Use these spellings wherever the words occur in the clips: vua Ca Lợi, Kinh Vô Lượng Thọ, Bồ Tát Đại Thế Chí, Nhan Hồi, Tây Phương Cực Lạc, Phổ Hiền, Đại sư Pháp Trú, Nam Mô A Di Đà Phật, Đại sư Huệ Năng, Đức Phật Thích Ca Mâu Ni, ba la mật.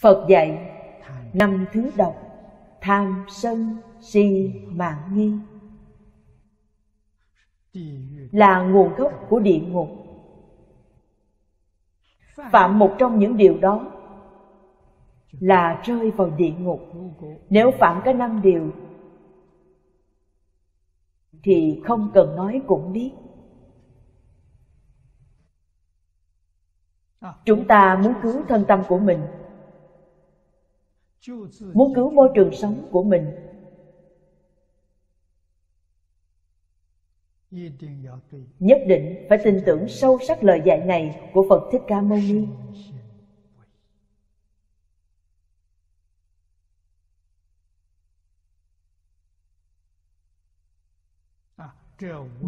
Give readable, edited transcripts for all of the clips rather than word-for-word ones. Phật dạy năm thứ độc: tham, sân, si, mạn, nghi, là nguồn gốc của địa ngục. Phạm một trong những điều đó là rơi vào địa ngục. Nếu phạm cả năm điều thì không cần nói cũng biết. Chúng ta muốn cứu thân tâm của mình, muốn cứu môi trường sống của mình, nhất định phải tin tưởng sâu sắc lời dạy này của Phật Thích Ca Mâu Ni.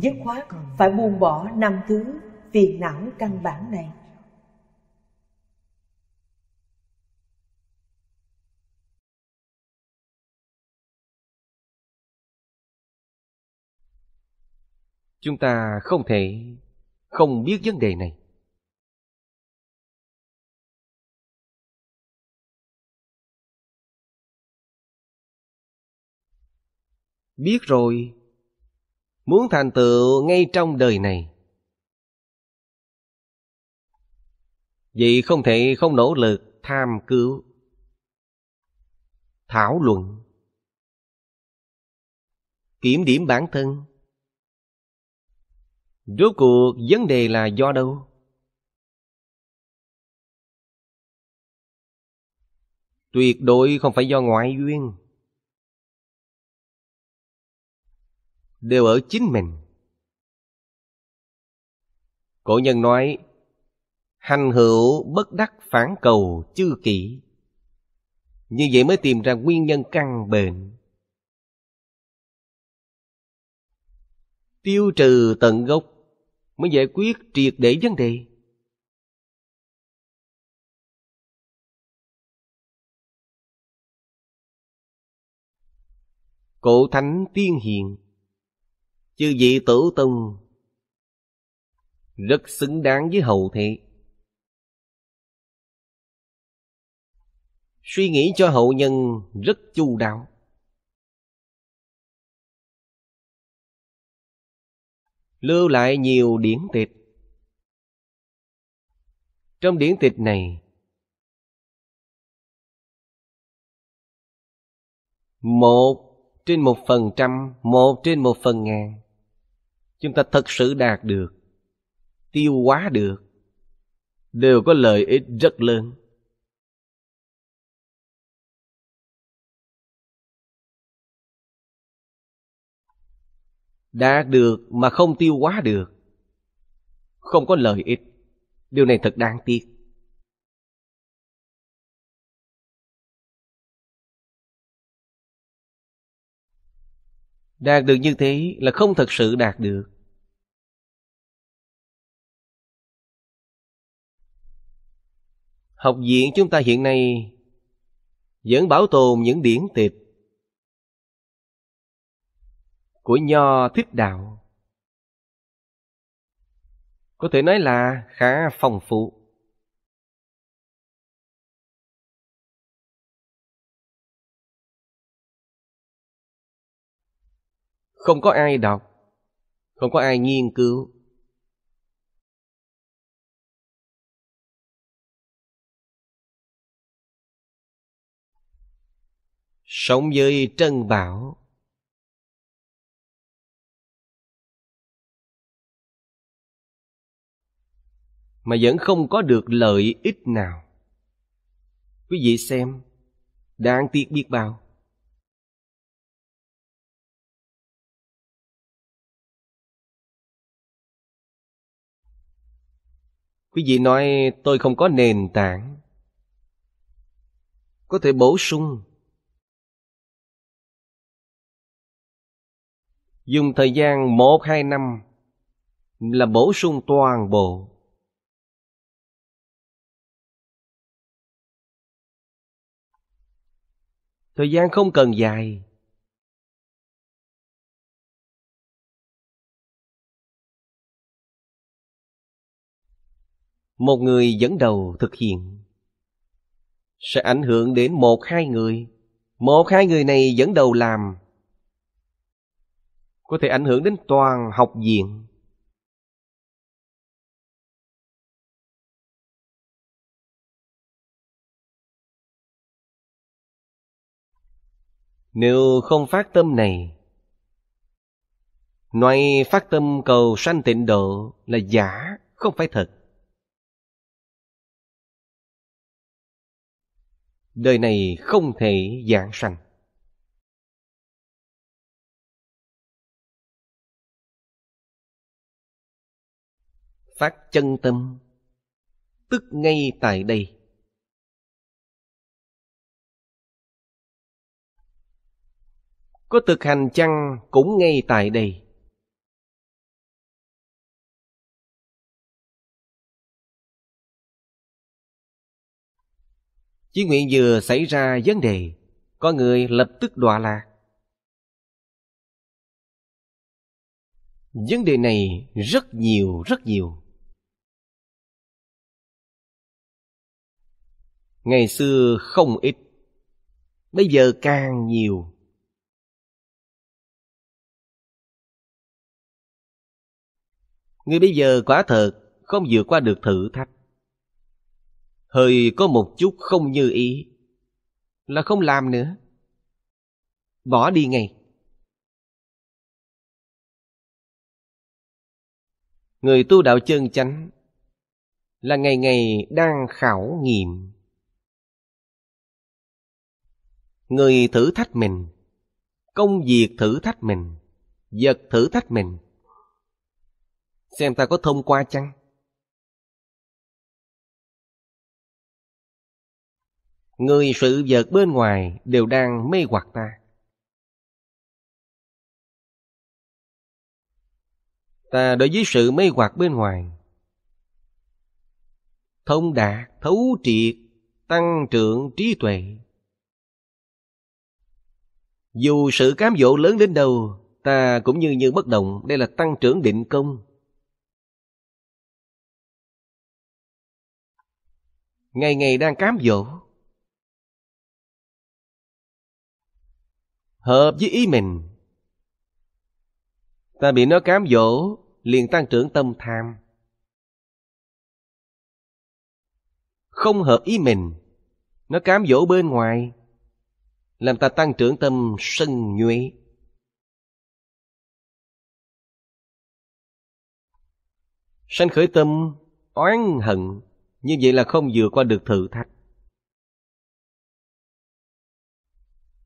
Dứt khoát phải buông bỏ năm thứ phiền não căn bản này. Chúng ta không thể không biết vấn đề này. Biết rồi, muốn thành tựu ngay trong đời này, vậy không thể không nỗ lực tham cứu, thảo luận, kiểm điểm bản thân. Rốt cuộc vấn đề là do đâu? Tuyệt đối không phải do ngoại duyên, đều ở chính mình. Cổ nhân nói: hành hữu bất đắc phản cầu chư kỷ. Như vậy mới tìm ra nguyên nhân căn bệnh, tiêu trừ tận gốc, mới giải quyết triệt để vấn đề. Cổ thánh tiên hiền, chư vị tổ tông rất xứng đáng với hậu thế. Suy nghĩ cho hậu nhân rất chu đáo. Lưu lại nhiều điển tịch. Trong điển tịch này, một trên 1%, một trên 1 phần ngàn, chúng ta thật sự đạt được, tiêu hóa được, đều có lợi ích rất lớn. Đạt được mà không tiêu hóa được, không có lợi ích. Điều này thật đáng tiếc. Đạt được như thế là không thật sự đạt được. Học viện chúng ta hiện nay vẫn bảo tồn những điển tịch của Nho Thích Đạo, có thể nói là khá phong phú. Không có ai đọc, không có ai nghiên cứu. Sống với trân bảo, mà vẫn không có được lợi ích nào. Quý vị xem, đáng tiếc biết bao. Quý vị nói tôi không có nền tảng, có thể bổ sung, dùng thời gian 1-2 năm là bổ sung toàn bộ. Thời gian không cần dài. Một người dẫn đầu thực hiện, sẽ ảnh hưởng đến một hai người. Một hai người này dẫn đầu làm, có thể ảnh hưởng đến toàn học viện. Nếu không phát tâm này, nói phát tâm cầu sanh tịnh độ là giả, không phải thật. Đời này không thể giảng sanh. Phát chân tâm, tức ngay tại đây. Có thực hành chăng cũng ngay tại đây. Chí nguyện vừa xảy ra vấn đề, có người lập tức đọa lạc. Vấn đề này rất nhiều. Ngày xưa không ít, bây giờ càng nhiều. Người bây giờ quả thật không vượt qua được thử thách. Hơi có một chút không như ý là không làm nữa, bỏ đi ngay. Người tu đạo chân chánh là ngày ngày đang khảo nghiệm. Người thử thách mình, công việc thử thách mình, vật thử thách mình, xem ta có thông qua chăng. Người sự vật bên ngoài đều đang mê hoặc ta. Ta đối với sự mê hoặc bên ngoài thông đạt, thấu triệt, tăng trưởng trí tuệ. Dù sự cám dỗ lớn đến đâu, ta cũng như bất động. Đây là tăng trưởng định công. Ngày ngày đang cám dỗ, hợp với ý mình, ta bị nó cám dỗ, liền tăng trưởng tâm tham. Không hợp ý mình, nó cám dỗ bên ngoài, làm ta tăng trưởng tâm sân nhuế. Sanh khởi tâm oán hận, như vậy là không vượt qua được thử thách.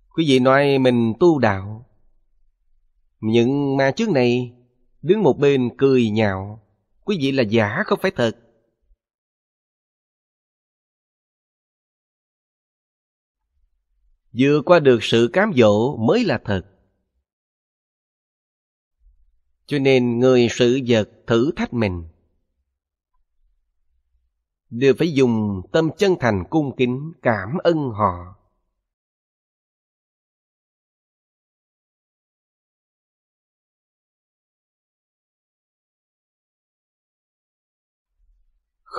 Quý vị nói mình tu đạo, nhưng mà trước này đứng một bên cười nhạo, quý vị là giả không phải thật. Vượt qua được sự cám dỗ mới là thật. Cho nên người sự vật thử thách mình đều phải dùng tâm chân thành cung kính cảm ơn họ.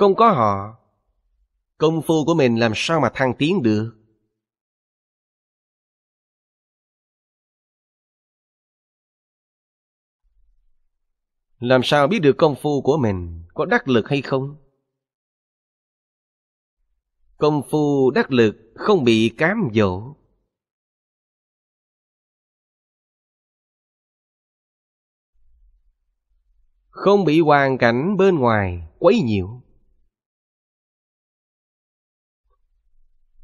Không có họ, công phu của mình làm sao mà thăng tiến được. Làm sao biết được công phu của mình có đắc lực hay không? Công phu đắc lực không bị cám dỗ. Không bị hoàn cảnh bên ngoài quấy nhiễu.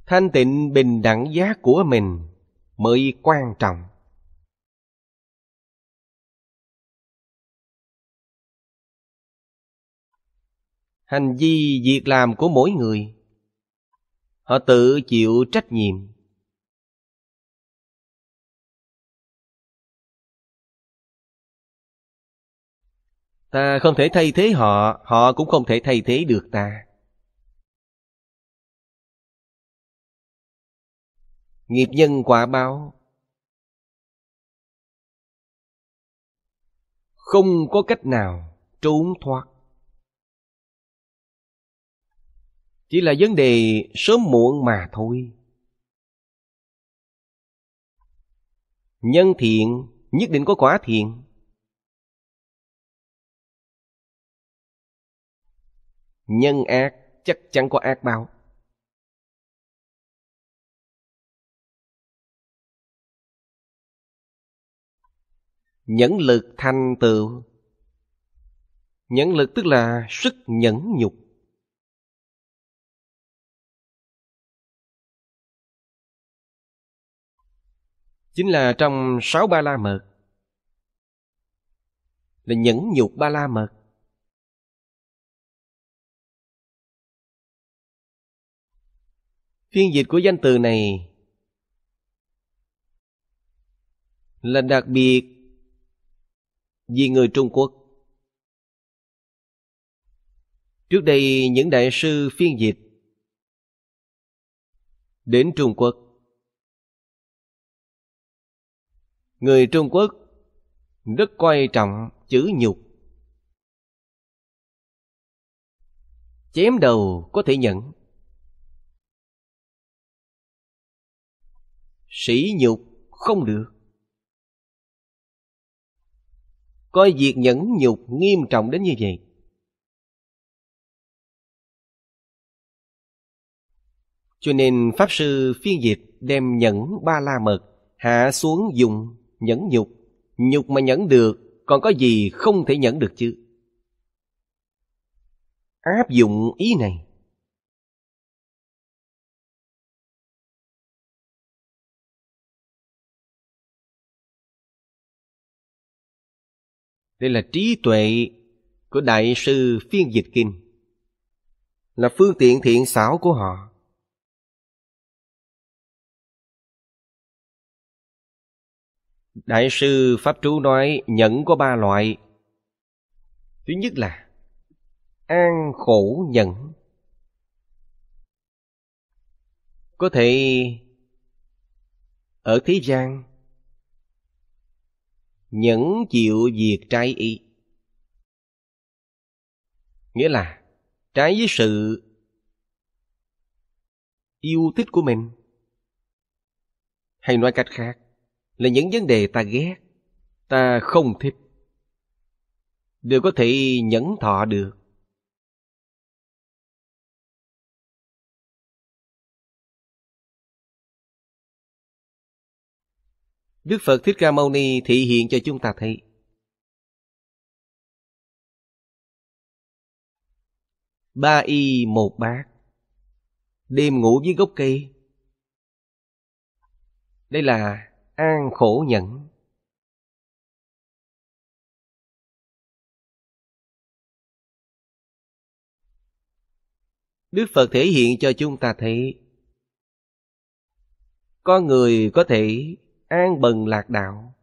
Thanh tịnh bình đẳng giác của mình mới quan trọng. Hành vi việc làm của mỗi người, họ tự chịu trách nhiệm. Ta không thể thay thế họ, họ cũng không thể thay thế được ta. Nghiệp nhân quả báo, không có cách nào trốn thoát. Chỉ là vấn đề sớm muộn mà thôi. Nhân thiện nhất định có quả thiện. Nhân ác chắc chắn có ác báo. Nhẫn lực thành tựu. Nhẫn lực tức là sức nhẫn nhục. Chính là trong 6 ba la mật là nhẫn nhục ba la mật. Phiên dịch của danh từ này là đặc biệt vì người Trung Quốc. Trước đây những đại sư phiên dịch đến Trung Quốc, người Trung Quốc rất coi trọng chữ nhục. Chém đầu có thể nhẫn, sỉ nhục không được. Coi việc nhẫn nhục nghiêm trọng đến như vậy. Cho nên Pháp Sư phiên dịch đem nhẫn ba la mật hạ xuống dùng nhẫn nhục. Nhục mà nhẫn được, còn có gì không thể nhẫn được chứ? Áp dụng ý này. Đây là trí tuệ của đại sư phiên dịch kinh, là phương tiện thiện xảo của họ. Đại sư Pháp Trú nói nhẫn có 3 loại. Thứ nhất là an khổ nhẫn. Có thể ở thế gian nhẫn chịu việc trái ý, nghĩa là trái với sự yêu thích của mình, hay nói cách khác là những vấn đề ta ghét, ta không thích, đều có thể nhẫn thọ được. Đức Phật Thích Ca Mâu Ni thị hiện cho chúng ta thấy ba y một bát, đêm ngủ dưới gốc cây. Đây là an khổ nhẫn. Đức Phật thể hiện cho chúng ta thấy con người có thể an bần lạc đạo.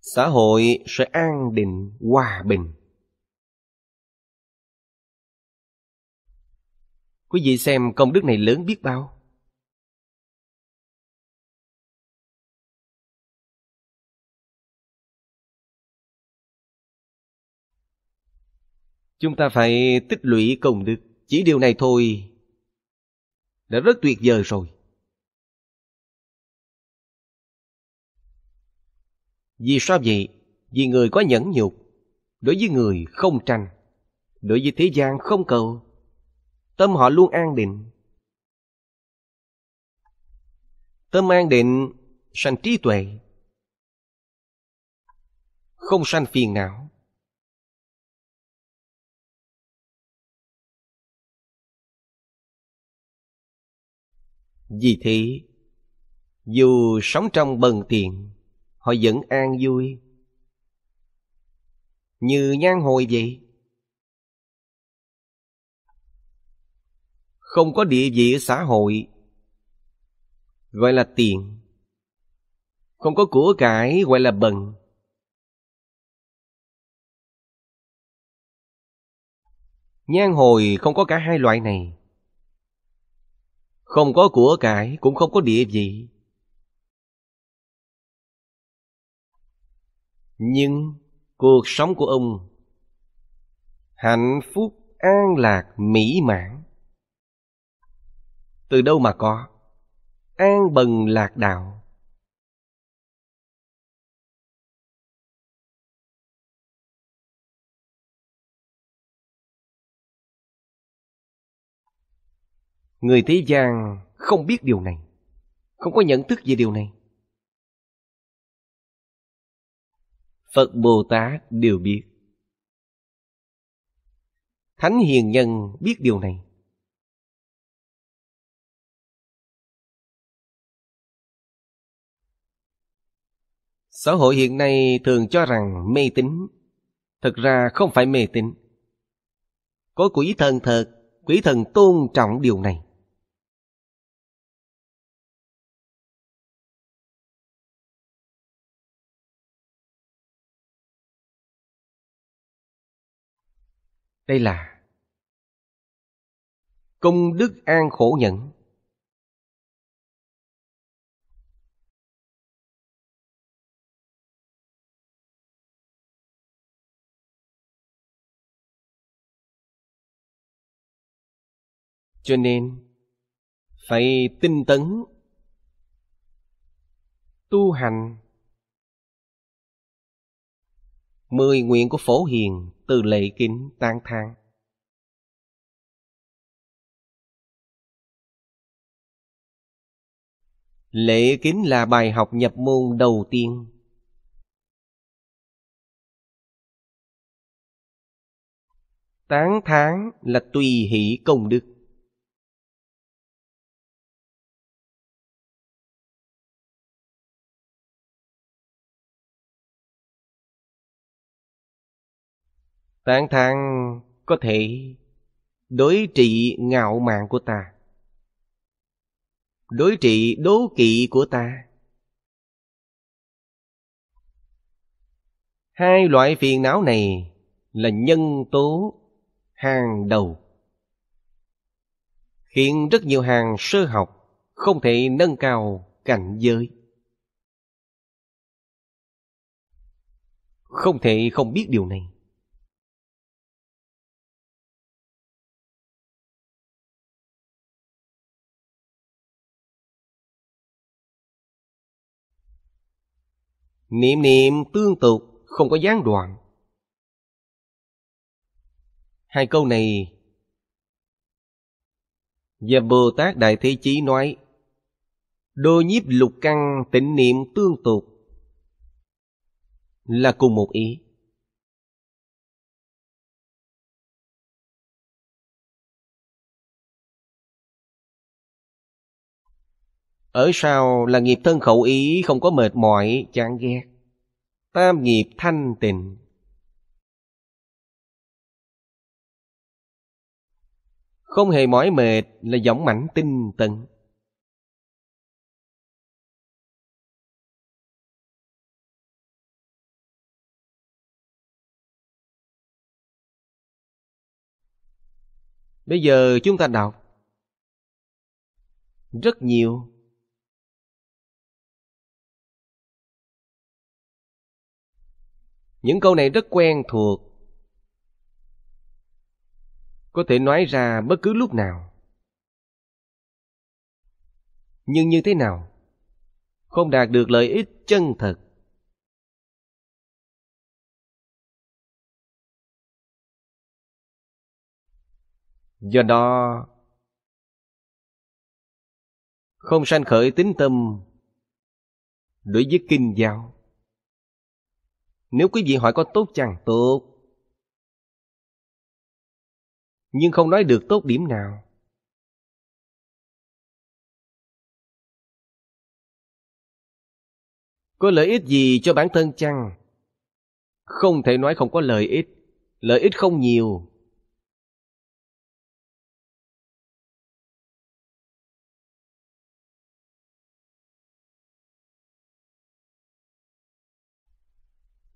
Xã hội sẽ an định, hòa bình. Quý vị xem công đức này lớn biết bao. Chúng ta phải tích lũy công đức. Chỉ điều này thôi đã rất tuyệt vời rồi. Vì sao vậy? Vì người có nhẫn nhục, đối với người không tranh, đối với thế gian không cầu, tâm họ luôn an định. Tâm an định sanh trí tuệ, không sanh phiền não. Vì thế, dù sống trong bần tiện, họ vẫn an vui. Như Nhan Hồi vậy, không có địa vị ở xã hội, gọi là tiện. Không có của cải, gọi là bần. Nhan Hồi không có cả hai loại này. Không có của cải, cũng không có địa vị. Nhưng cuộc sống của ông hạnh phúc, an lạc, mỹ mãn. Từ đâu mà có? An bần lạc đạo. Người thế gian không biết điều này, không có nhận thức về điều này. Phật Bồ Tát đều biết. Thánh hiền nhân biết điều này. Xã hội hiện nay thường cho rằng mê tín, thực ra không phải mê tín. Có quỷ thần thật, quỷ thần tôn trọng điều này. Đây là công đức an khổ nhẫn. Cho nên phải tinh tấn tu hành. 10 nguyện của Phổ Hiền từ lệ kính tán thán. Lệ kính là bài học nhập môn đầu tiên. Tán thán là tùy hỷ công đức. Tán thán có thể đối trị ngạo mạn của ta, đối trị đố kỵ của ta. Hai loại phiền não này là nhân tố hàng đầu, khiến rất nhiều hàng sơ học không thể nâng cao cảnh giới. Không thể không biết điều này. Niệm niệm tương tục, không có gián đoạn. Hai câu này và Bồ Tát Đại Thế Chí nói: đô nhiếp lục căn tịnh niệm tương tục, là cùng một ý. Ở sau là nghiệp thân khẩu ý không có mệt mỏi, chán ghét. Tam nghiệp thanh tịnh. Không hề mỏi mệt là dõng mãnh tinh tấn. Bây giờ chúng ta đọc rất nhiều. Những câu này rất quen thuộc, có thể nói ra bất cứ lúc nào. Nhưng như thế nào? Không đạt được lợi ích chân thật. Do đó, không sanh khởi tín tâm đối với kinh giáo. Nếu quý vị hỏi có tốt chăng? Tốt. Nhưng không nói được tốt điểm nào. Có lợi ích gì cho bản thân chăng? Không thể nói không có lợi ích. Lợi ích không nhiều.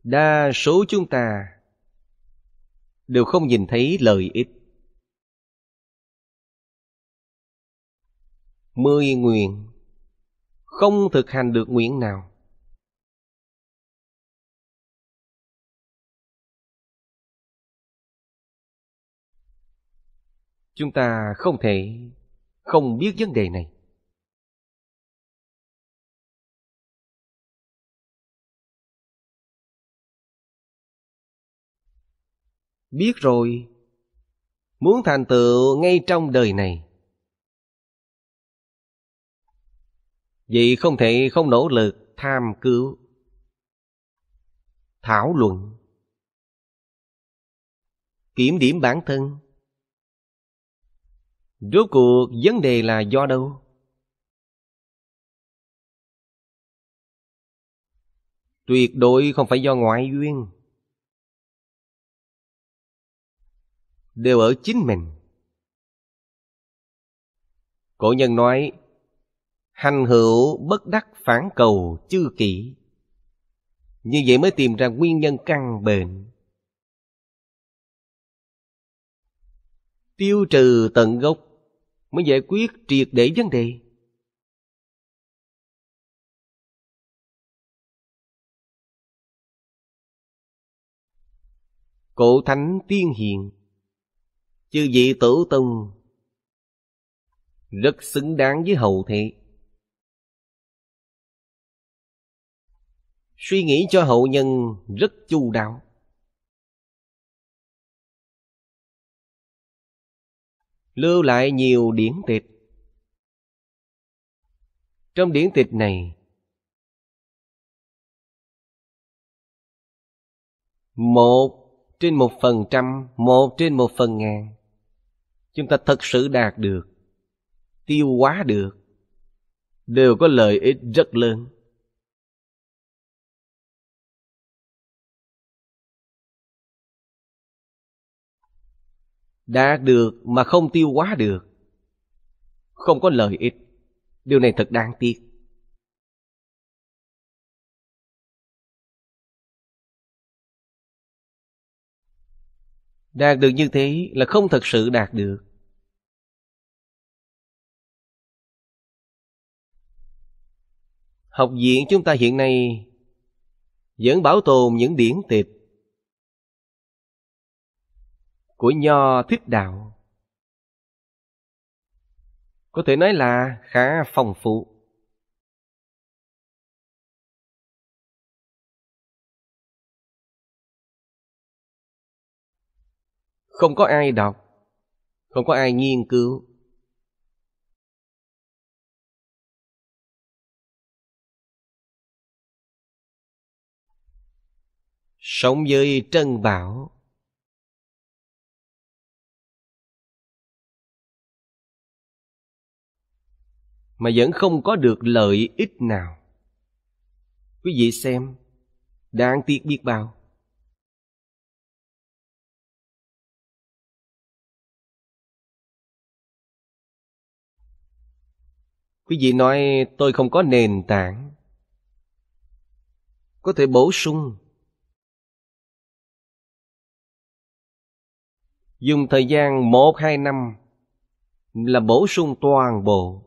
Đa số chúng ta đều không nhìn thấy lợi ích. 10 nguyện không thực hành được nguyện nào. Chúng ta không thể không biết vấn đề này. Biết rồi, muốn thành tựu ngay trong đời này, vậy không thể không nỗ lực tham cứu, thảo luận, kiểm điểm bản thân. Rốt cuộc vấn đề là do đâu? Tuyệt đối không phải do ngoại duyên, đều ở chính mình. Cổ nhân nói: hành hữu bất đắc phản cầu chư kỷ. Như vậy mới tìm ra nguyên nhân căn bệnh, tiêu trừ tận gốc, mới giải quyết triệt để vấn đề. Cổ thánh tiên hiền, chư vị tổ tông rất xứng đáng với hậu thế. Suy nghĩ cho hậu nhân rất chu đáo. Lưu lại nhiều điển tịch. Trong điển tịch này, một trên 1%, một trên 1 phần ngàn, chúng ta thật sự đạt được, tiêu hóa được, đều có lợi ích rất lớn. Đạt được mà không tiêu hóa được, không có lợi ích. Điều này thật đáng tiếc. Đạt được như thế là không thật sự đạt được. Học viện chúng ta hiện nay vẫn bảo tồn những điển tịch của Nho Thích Đạo, có thể nói là khá phong phú. Không có ai đọc, không có ai nghiên cứu. Sống với trân bảo, mà vẫn không có được lợi ích nào. Quý vị xem, đáng tiếc biết bao. Quý vị nói tôi không có nền tảng, có thể bổ sung, dùng thời gian 1-2 năm là bổ sung toàn bộ.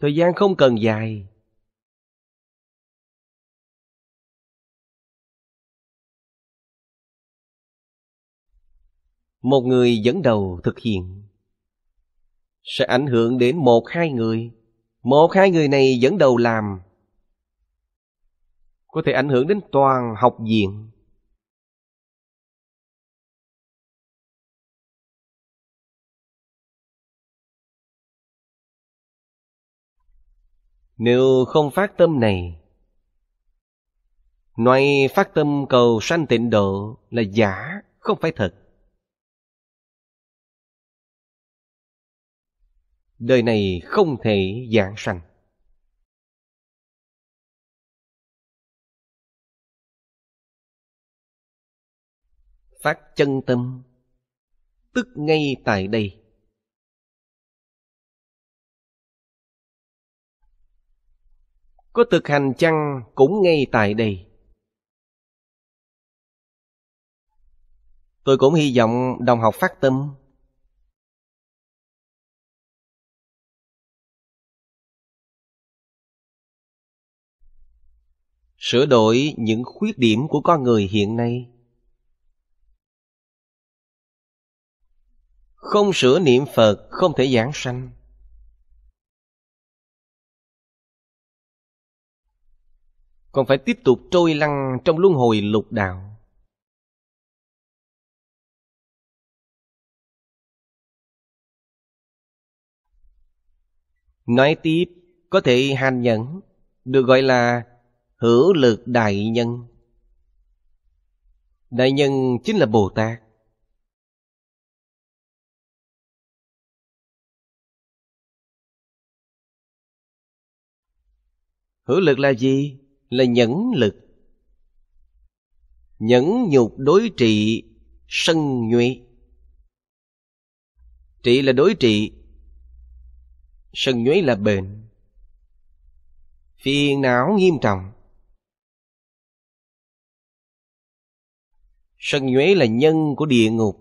Thời gian không cần dài. Một người dẫn đầu thực hiện sẽ ảnh hưởng đến 1-2 người. 1-2 người này dẫn đầu làm, có thể ảnh hưởng đến toàn học viện. Nếu không phát tâm này, nói phát tâm cầu sanh tịnh độ là giả, không phải thật. Đời này không thể giảng sanh. Phát chân tâm, tức ngay tại đây. Có thực hành chăng cũng ngay tại đây. Tôi cũng hy vọng đồng học phát tâm. sửa đổi những khuyết điểm của con người hiện nay. Không sửa niệm Phật không thể giảng sanh. Còn phải tiếp tục trôi lăn trong luân hồi lục đạo. Nói tiếp, có thể hành nhẫn, được gọi là hữu lực đại nhân. Đại nhân chính là Bồ Tát. Hữu lực là gì? Là nhẫn lực. Nhẫn nhục đối trị sân nhuệ. Trị là đối trị, sân nhuế là bệnh, phiền não nghiêm trọng. Sân nhuế là nhân của địa ngục.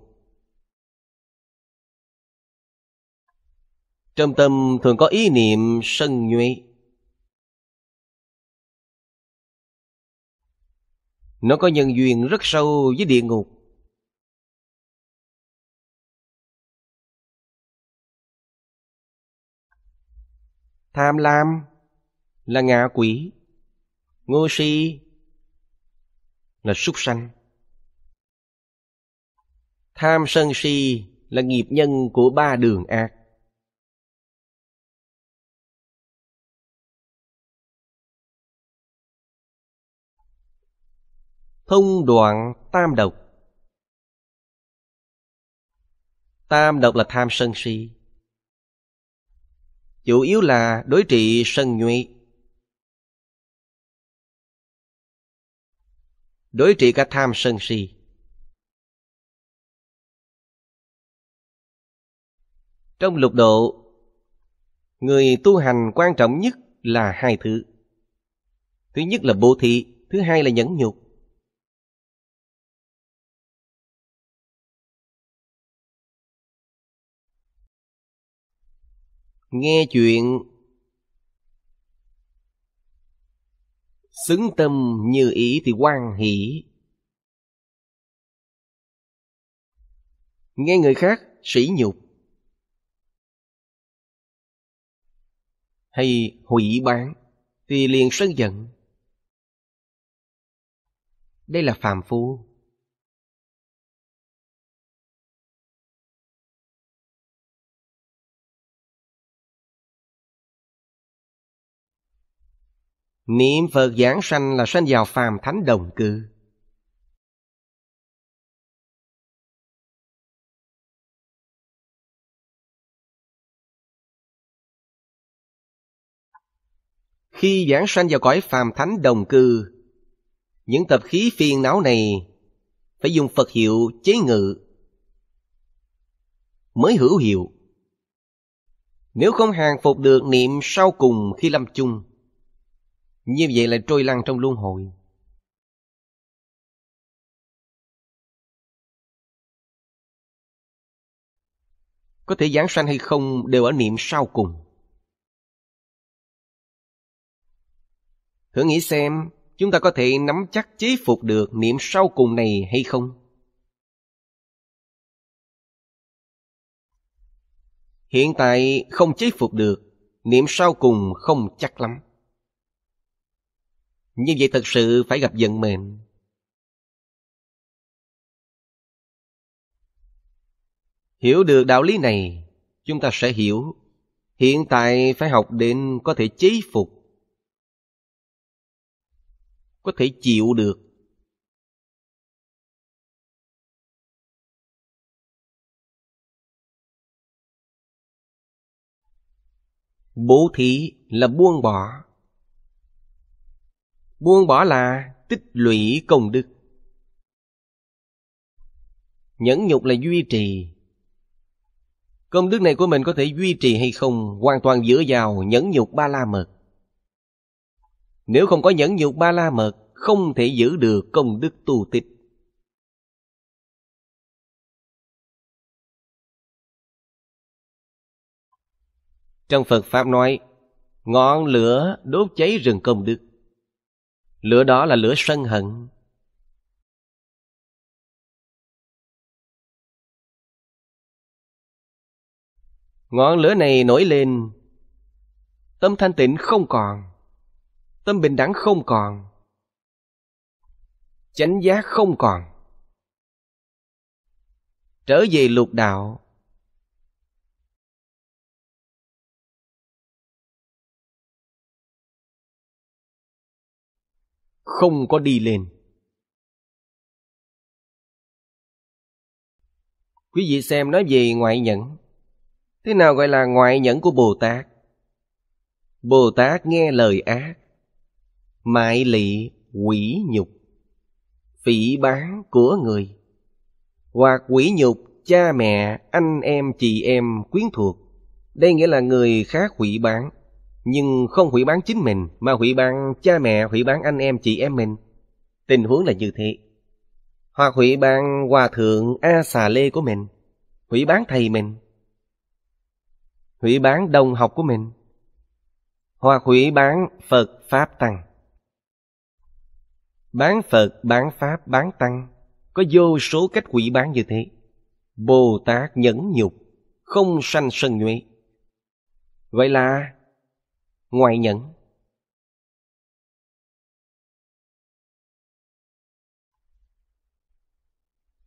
Trong tâm thường có ý niệm sân nhuế, nó có nhân duyên rất sâu với địa ngục. Tham lam là ngạ quỷ, ngu si là súc sanh. Tham sân si là nghiệp nhân của ba đường ác. Thông đoạn tam độc. Tam độc là tham sân si, chủ yếu là đối trị sân nhuệ, đối trị cả tham sân si. Trong lục độ, người tu hành quan trọng nhất là hai thứ. Thứ nhất là bố thí, thứ hai là nhẫn nhục. Nghe chuyện xứng tâm như ý thì hoan hỷ. Nghe người khác sỉ nhục hay hủy báng thì liền sân giận. Đây là phàm phu. Niệm Phật giảng sanh là sanh vào phàm thánh đồng cư. Khi giảng sanh vào cõi phàm thánh đồng cư, những tập khí phiền não này phải dùng Phật hiệu chế ngự mới hữu hiệu. Nếu không hàng phục được niệm sau cùng khi lâm chung, như vậy là trôi lăn trong luân hồi. Có thể giảng sanh hay không đều ở niệm sau cùng. Thử nghĩ xem, chúng ta có thể nắm chắc chế phục được niệm sau cùng này hay không? Hiện tại không chế phục được, niệm sau cùng không chắc lắm. Như vậy thật sự phải gặp vận mệnh. Hiểu được đạo lý này, chúng ta sẽ hiểu hiện tại phải học đến có thể chế phục, có thể chịu được. Bố thí là buông bỏ. Buông bỏ là tích lũy công đức. Nhẫn nhục là duy trì. Công đức này của mình có thể duy trì hay không hoàn toàn dựa vào nhẫn nhục ba la mật. Nếu không có nhẫn nhục ba la mật, không thể giữ được công đức tu tích. Trong Phật Pháp nói, ngọn lửa đốt cháy rừng công đức. Lửa đó là lửa sân hận. Ngọn lửa này nổi lên, tâm thanh tịnh không còn, tâm bình đẳng không còn, chánh giác không còn, trở về lục đạo. Không có đi lên. Quý vị xem, nói về ngoại nhẫn. Thế nào gọi là ngoại nhẫn của Bồ Tát? Bồ Tát nghe lời ác, mại lị, quỷ nhục, phỉ báng của người, hoặc quỷ nhục cha mẹ, anh em, chị em, quyến thuộc. Đây nghĩa là người khác hủy báng, nhưng không hủy báng chính mình, mà hủy báng cha mẹ, hủy báng anh em, chị em mình. Tình huống là như thế. Hoặc hủy báng hòa thượng A Xà Lê của mình, hủy báng thầy mình, hủy báng đồng học của mình, hoặc hủy báng Phật Pháp Tăng. Báng Phật, báng Pháp, báng Tăng, có vô số cách hủy báng như thế. Bồ Tát nhẫn nhục, không sanh sân nhuế. Vậy là ngoại nhẫn.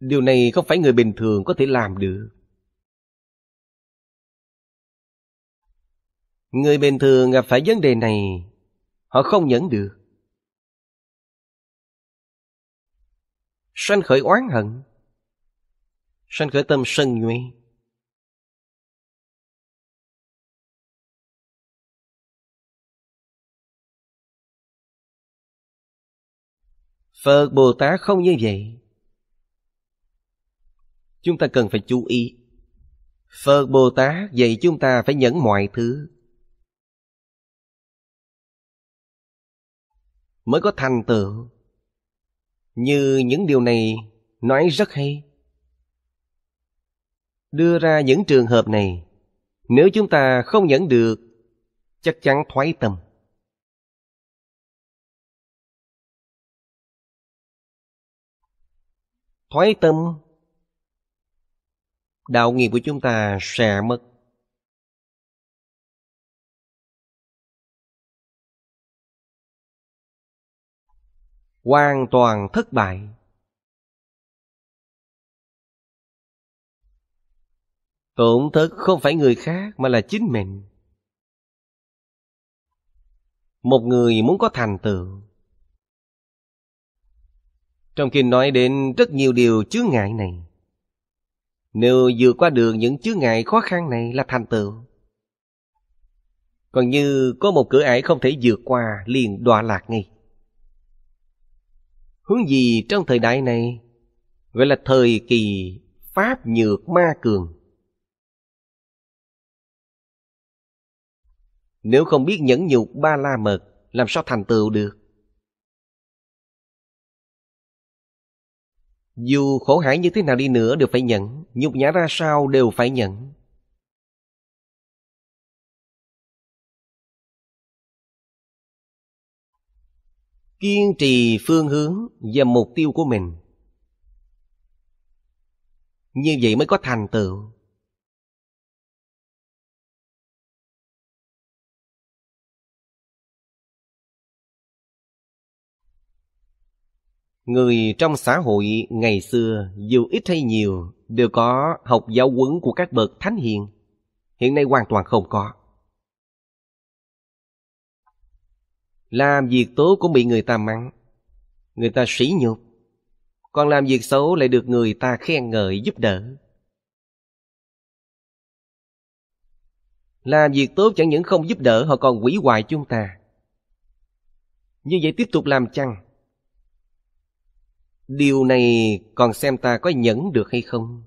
Điều này không phải người bình thường có thể làm được. Người bình thường gặp phải vấn đề này, họ không nhẫn được, sanh khởi oán hận, sanh khởi tâm sân nhuế. Phật Bồ Tát không như vậy. Chúng ta cần phải chú ý. Phật Bồ Tát dạy chúng ta phải nhẫn mọi thứ, mới có thành tựu. Như những điều này nói rất hay. Đưa ra những trường hợp này, nếu chúng ta không nhẫn được, chắc chắn thoái tâm. Thoái tâm, đạo nghiệp của chúng ta sẽ mất. Hoàn toàn thất bại. Tổn thất không phải người khác mà là chính mình. Một người muốn có thành tựu, trong kinh nói đến rất nhiều điều chướng ngại này. Nếu vượt qua được những chướng ngại khó khăn này là thành tựu. Còn như có một cửa ải không thể vượt qua, liền đọa lạc ngay. Hướng gì trong thời đại này gọi là thời kỳ pháp nhược ma cường. Nếu không biết nhẫn nhục ba la mật, làm sao thành tựu được? Dù khổ hải như thế nào đi nữa đều phải nhẫn, nhục nhã ra sao đều phải nhẫn. Kiên trì phương hướng và mục tiêu của mình, như vậy mới có thành tựu. Người trong xã hội ngày xưa dù ít hay nhiều đều có học giáo huấn của các bậc thánh hiền, hiện nay hoàn toàn không có. Làm việc tốt cũng bị người ta mắng, người ta sỉ nhục, còn làm việc xấu lại được người ta khen ngợi giúp đỡ. Làm việc tốt chẳng những không giúp đỡ, họ còn hủy hoại chúng ta. Như vậy tiếp tục làm chăng? Điều này còn xem ta có nhẫn được hay không.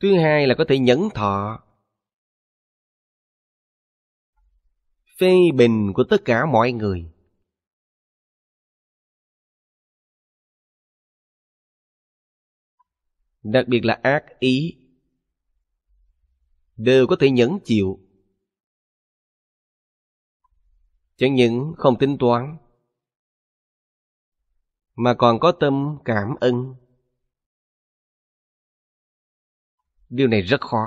Thứ hai là có thể nhẫn thọ. Phê bình của tất cả mọi người, đặc biệt là ác ý, đều có thể nhẫn chịu. chẳng những không tính toán mà còn có tâm cảm ơn. Điều này rất khó.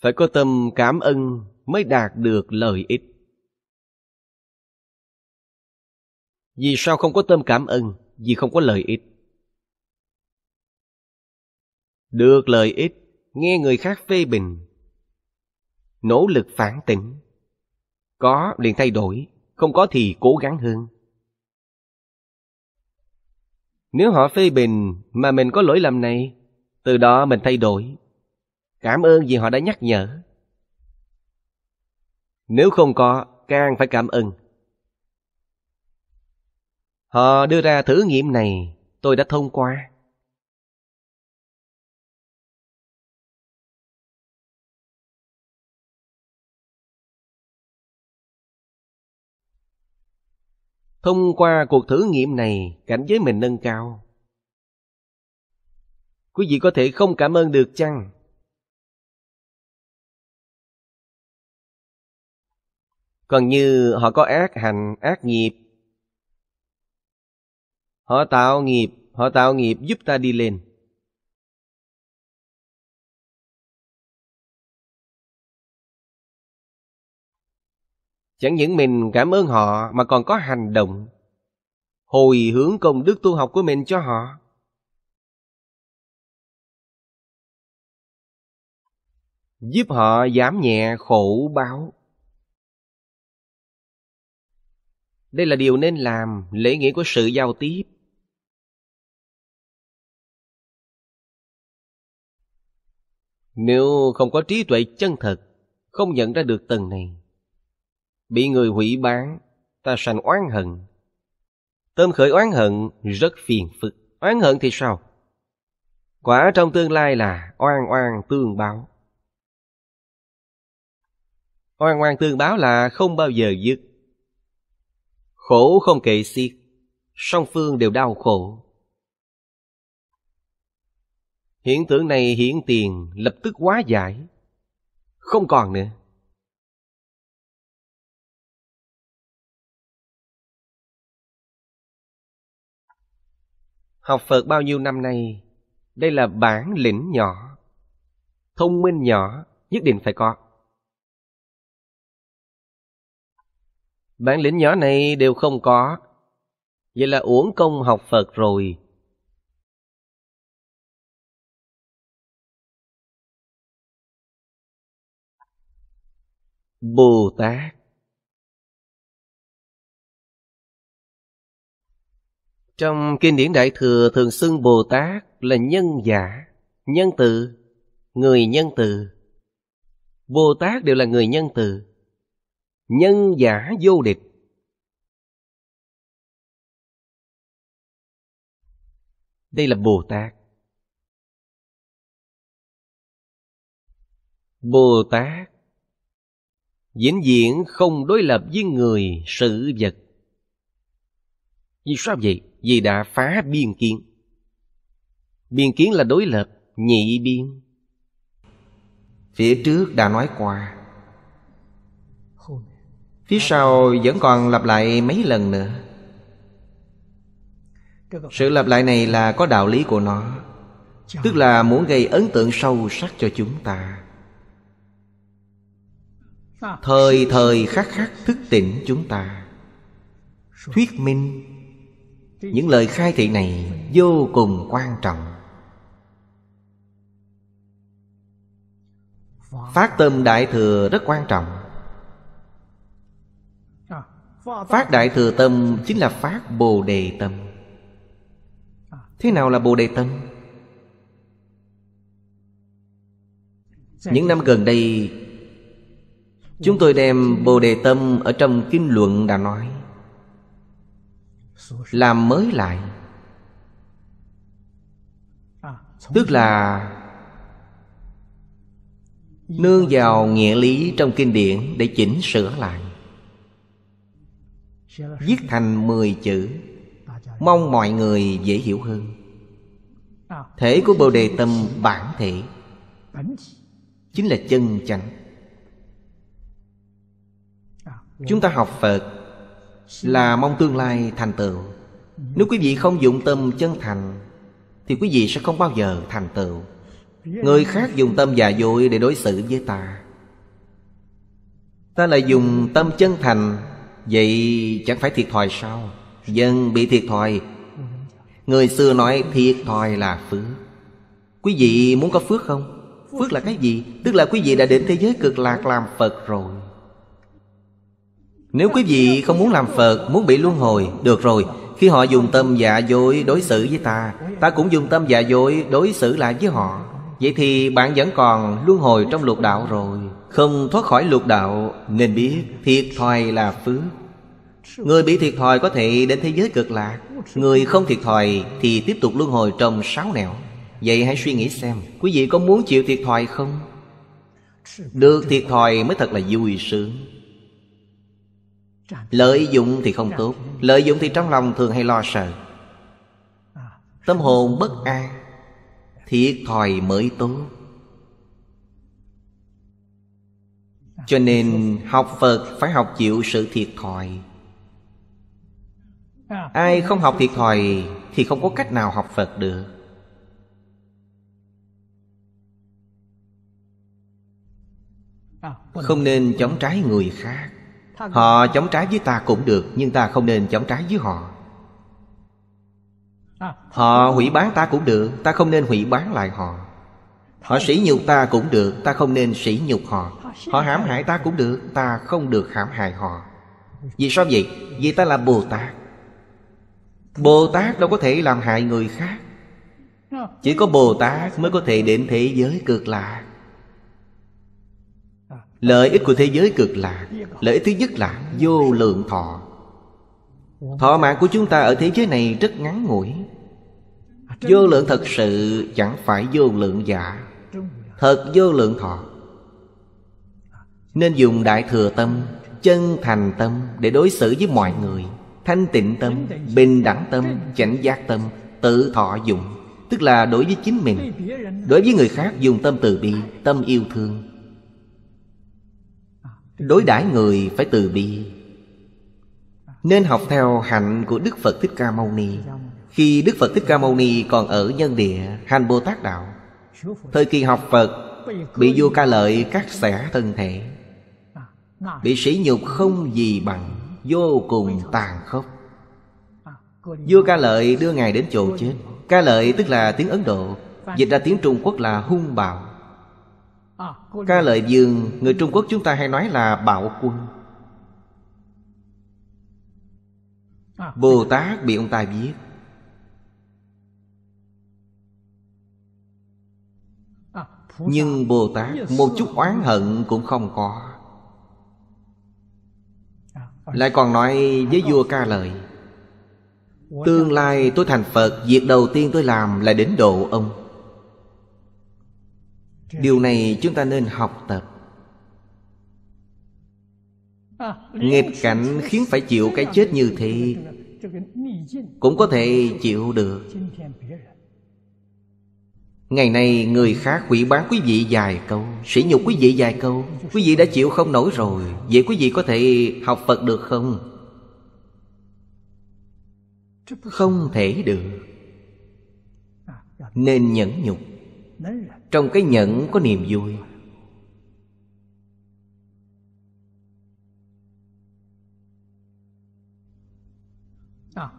Phải có tâm cảm ơn mới đạt được lợi ích. Vì sao không có tâm cảm ơn? Vì không có lợi ích. Được lợi ích, nghe người khác phê bình, nỗ lực phản tỉnh. Có liền thay đổi, không có thì cố gắng hơn. Nếu họ phê bình mà mình có lỗi lầm này, từ đó mình thay đổi. Cảm ơn vì họ đã nhắc nhở. Nếu không có, càng phải cảm ơn. Họ đưa ra thử nghiệm này, tôi đã thông qua. Thông qua cuộc thử nghiệm này, cảnh giới mình nâng cao. Quý vị có thể không cảm ơn được chăng? Còn như họ có ác hành, ác nghiệp. Họ tạo nghiệp giúp ta đi lên. Chẳng những mình cảm ơn họ mà còn có hành động hồi hướng công đức tu học của mình cho họ. Giúp họ giảm nhẹ khổ báo. Đây là điều nên làm, lễ nghĩa của sự giao tiếp. Nếu không có trí tuệ chân thật, không nhận ra được tầng này, bị người hủy bán, ta sanh oán hận. Tâm khởi oán hận rất phiền phức. Oán hận thì sao? Quả trong tương lai là oan oan tương báo. Oan oan tương báo là không bao giờ dứt. Khổ không kể xiết, song phương đều đau khổ. Hiện tượng này hiện tiền, lập tức hóa giải, không còn nữa. Học Phật bao nhiêu năm nay, đây là bản lĩnh nhỏ, thông minh nhỏ, nhất định phải có. Bản lĩnh nhỏ này đều không có, vậy là uổng công học Phật rồi. Bồ Tát trong kinh điển Đại Thừa thường xưng Bồ Tát là nhân giả, nhân từ, người nhân từ. Bồ Tát đều là người nhân từ, nhân giả vô địch. Đây là Bồ Tát. Bồ Tát vĩnh viễn không đối lập với người, sự vật. Vì sao vậy? Vì đã phá biên kiến. Biên kiến là đối lập, nhị biên. Phía trước đã nói qua, phía sau vẫn còn lặp lại mấy lần nữa. Sự lặp lại này là có đạo lý của nó, tức là muốn gây ấn tượng sâu sắc cho chúng ta, thời thời khắc khắc thức tỉnh chúng ta. Thuyết minh những lời khai thị này vô cùng quan trọng. Phát tâm Đại Thừa rất quan trọng. Phát Đại Thừa tâm chính là phát Bồ Đề tâm. Thế nào là Bồ Đề tâm? Những năm gần đây, chúng tôi đem Bồ Đề tâm ở trong kinh luận đã nói làm mới lại. Tức là nương vào nghĩa lý trong kinh điển để chỉnh sửa lại, viết thành 10 chữ, mong mọi người dễ hiểu hơn. Thể của Bồ Đề Tâm bản thể chính là chân chánh. Chúng ta học Phật là mong tương lai thành tựu. Nếu quý vị không dụng tâm chân thành thì quý vị sẽ không bao giờ thành tựu. Người khác dùng tâm giả dối để đối xử với ta, ta lại dùng tâm chân thành, vậy chẳng phải thiệt thòi sao? Dân bị thiệt thòi. Người xưa nói thiệt thòi là phước. Quý vị muốn có phước không? Phước là cái gì? Tức là quý vị đã đến thế giới cực lạc làm Phật rồi. Nếu quý vị không muốn làm Phật, muốn bị luân hồi, được rồi, khi họ dùng tâm dạ dối đối xử với ta, ta cũng dùng tâm dạ dối đối xử lại với họ, vậy thì bạn vẫn còn luân hồi trong lục đạo rồi, không thoát khỏi lục đạo. Nên biết thiệt thòi là phước. Người bị thiệt thòi có thể đến thế giới cực lạc, người không thiệt thòi thì tiếp tục luân hồi trong sáu nẻo. Vậy hãy suy nghĩ xem, quý vị có muốn chịu thiệt thòi không? Được thiệt thòi mới thật là vui sướng. Lợi dụng thì không tốt. Lợi dụng thì trong lòng thường hay lo sợ, tâm hồn bất an. Thiệt thòi mới tốt. Cho nên học Phật phải học chịu sự thiệt thòi. Ai không học thiệt thòi thì không có cách nào học Phật được. Không nên chống trái người khác. Họ chống trái với ta cũng được, nhưng ta không nên chống trái với họ. Họ hủy bán ta cũng được, ta không nên hủy bán lại họ. Họ sỉ nhục ta cũng được, ta không nên sỉ nhục họ. Họ hãm hại ta cũng được, ta không được hãm hại họ. Vì sao vậy? Vì ta là Bồ Tát. Bồ Tát đâu có thể làm hại người khác. Chỉ có Bồ Tát mới có thể đến thế giới cực lạc. Lợi ích của thế giới cực lạc, lợi ích thứ nhất là vô lượng thọ. Thọ mạng của chúng ta ở thế giới này rất ngắn ngủi. Vô lượng thật sự chẳng phải vô lượng giả, thật vô lượng thọ. Nên dùng đại thừa tâm, chân thành tâm để đối xử với mọi người, thanh tịnh tâm, bình đẳng tâm, chánh giác tâm, tự thọ dụng. Tức là đối với chính mình, đối với người khác dùng tâm từ bi, tâm yêu thương. Đối đãi người phải từ bi. Nên học theo hạnh của Đức Phật Thích Ca Mâu Ni. Khi Đức Phật Thích Ca Mâu Ni còn ở nhân địa hành Bồ Tát đạo, thời kỳ học Phật bị vua Ca Lợi cắt xẻ thân thể, bị sỉ nhục không gì bằng, vô cùng tàn khốc. Vua Ca Lợi đưa ngài đến chỗ chết. Ca Lợi tức là tiếng Ấn Độ, dịch ra tiếng Trung Quốc là hung bạo. Ca Lợi vương, người Trung Quốc chúng ta hay nói là bạo quân. Bồ Tát bị ông ta giết. Nhưng Bồ Tát một chút oán hận cũng không có, lại còn nói với vua Ca Lợi: tương lai tôi thành Phật, việc đầu tiên tôi làm là đến độ ông. Điều này chúng ta nên học tập. Nghịch cảnh khiến phải chịu cái chết như thế cũng có thể chịu được. Ngày nay người khác hủy bán quý vị vài câu, sỉ nhục quý vị vài câu, quý vị đã chịu không nổi rồi, vậy quý vị có thể học Phật được không? Không thể được. Nên nhẫn nhục. Trong cái nhẫn có niềm vui.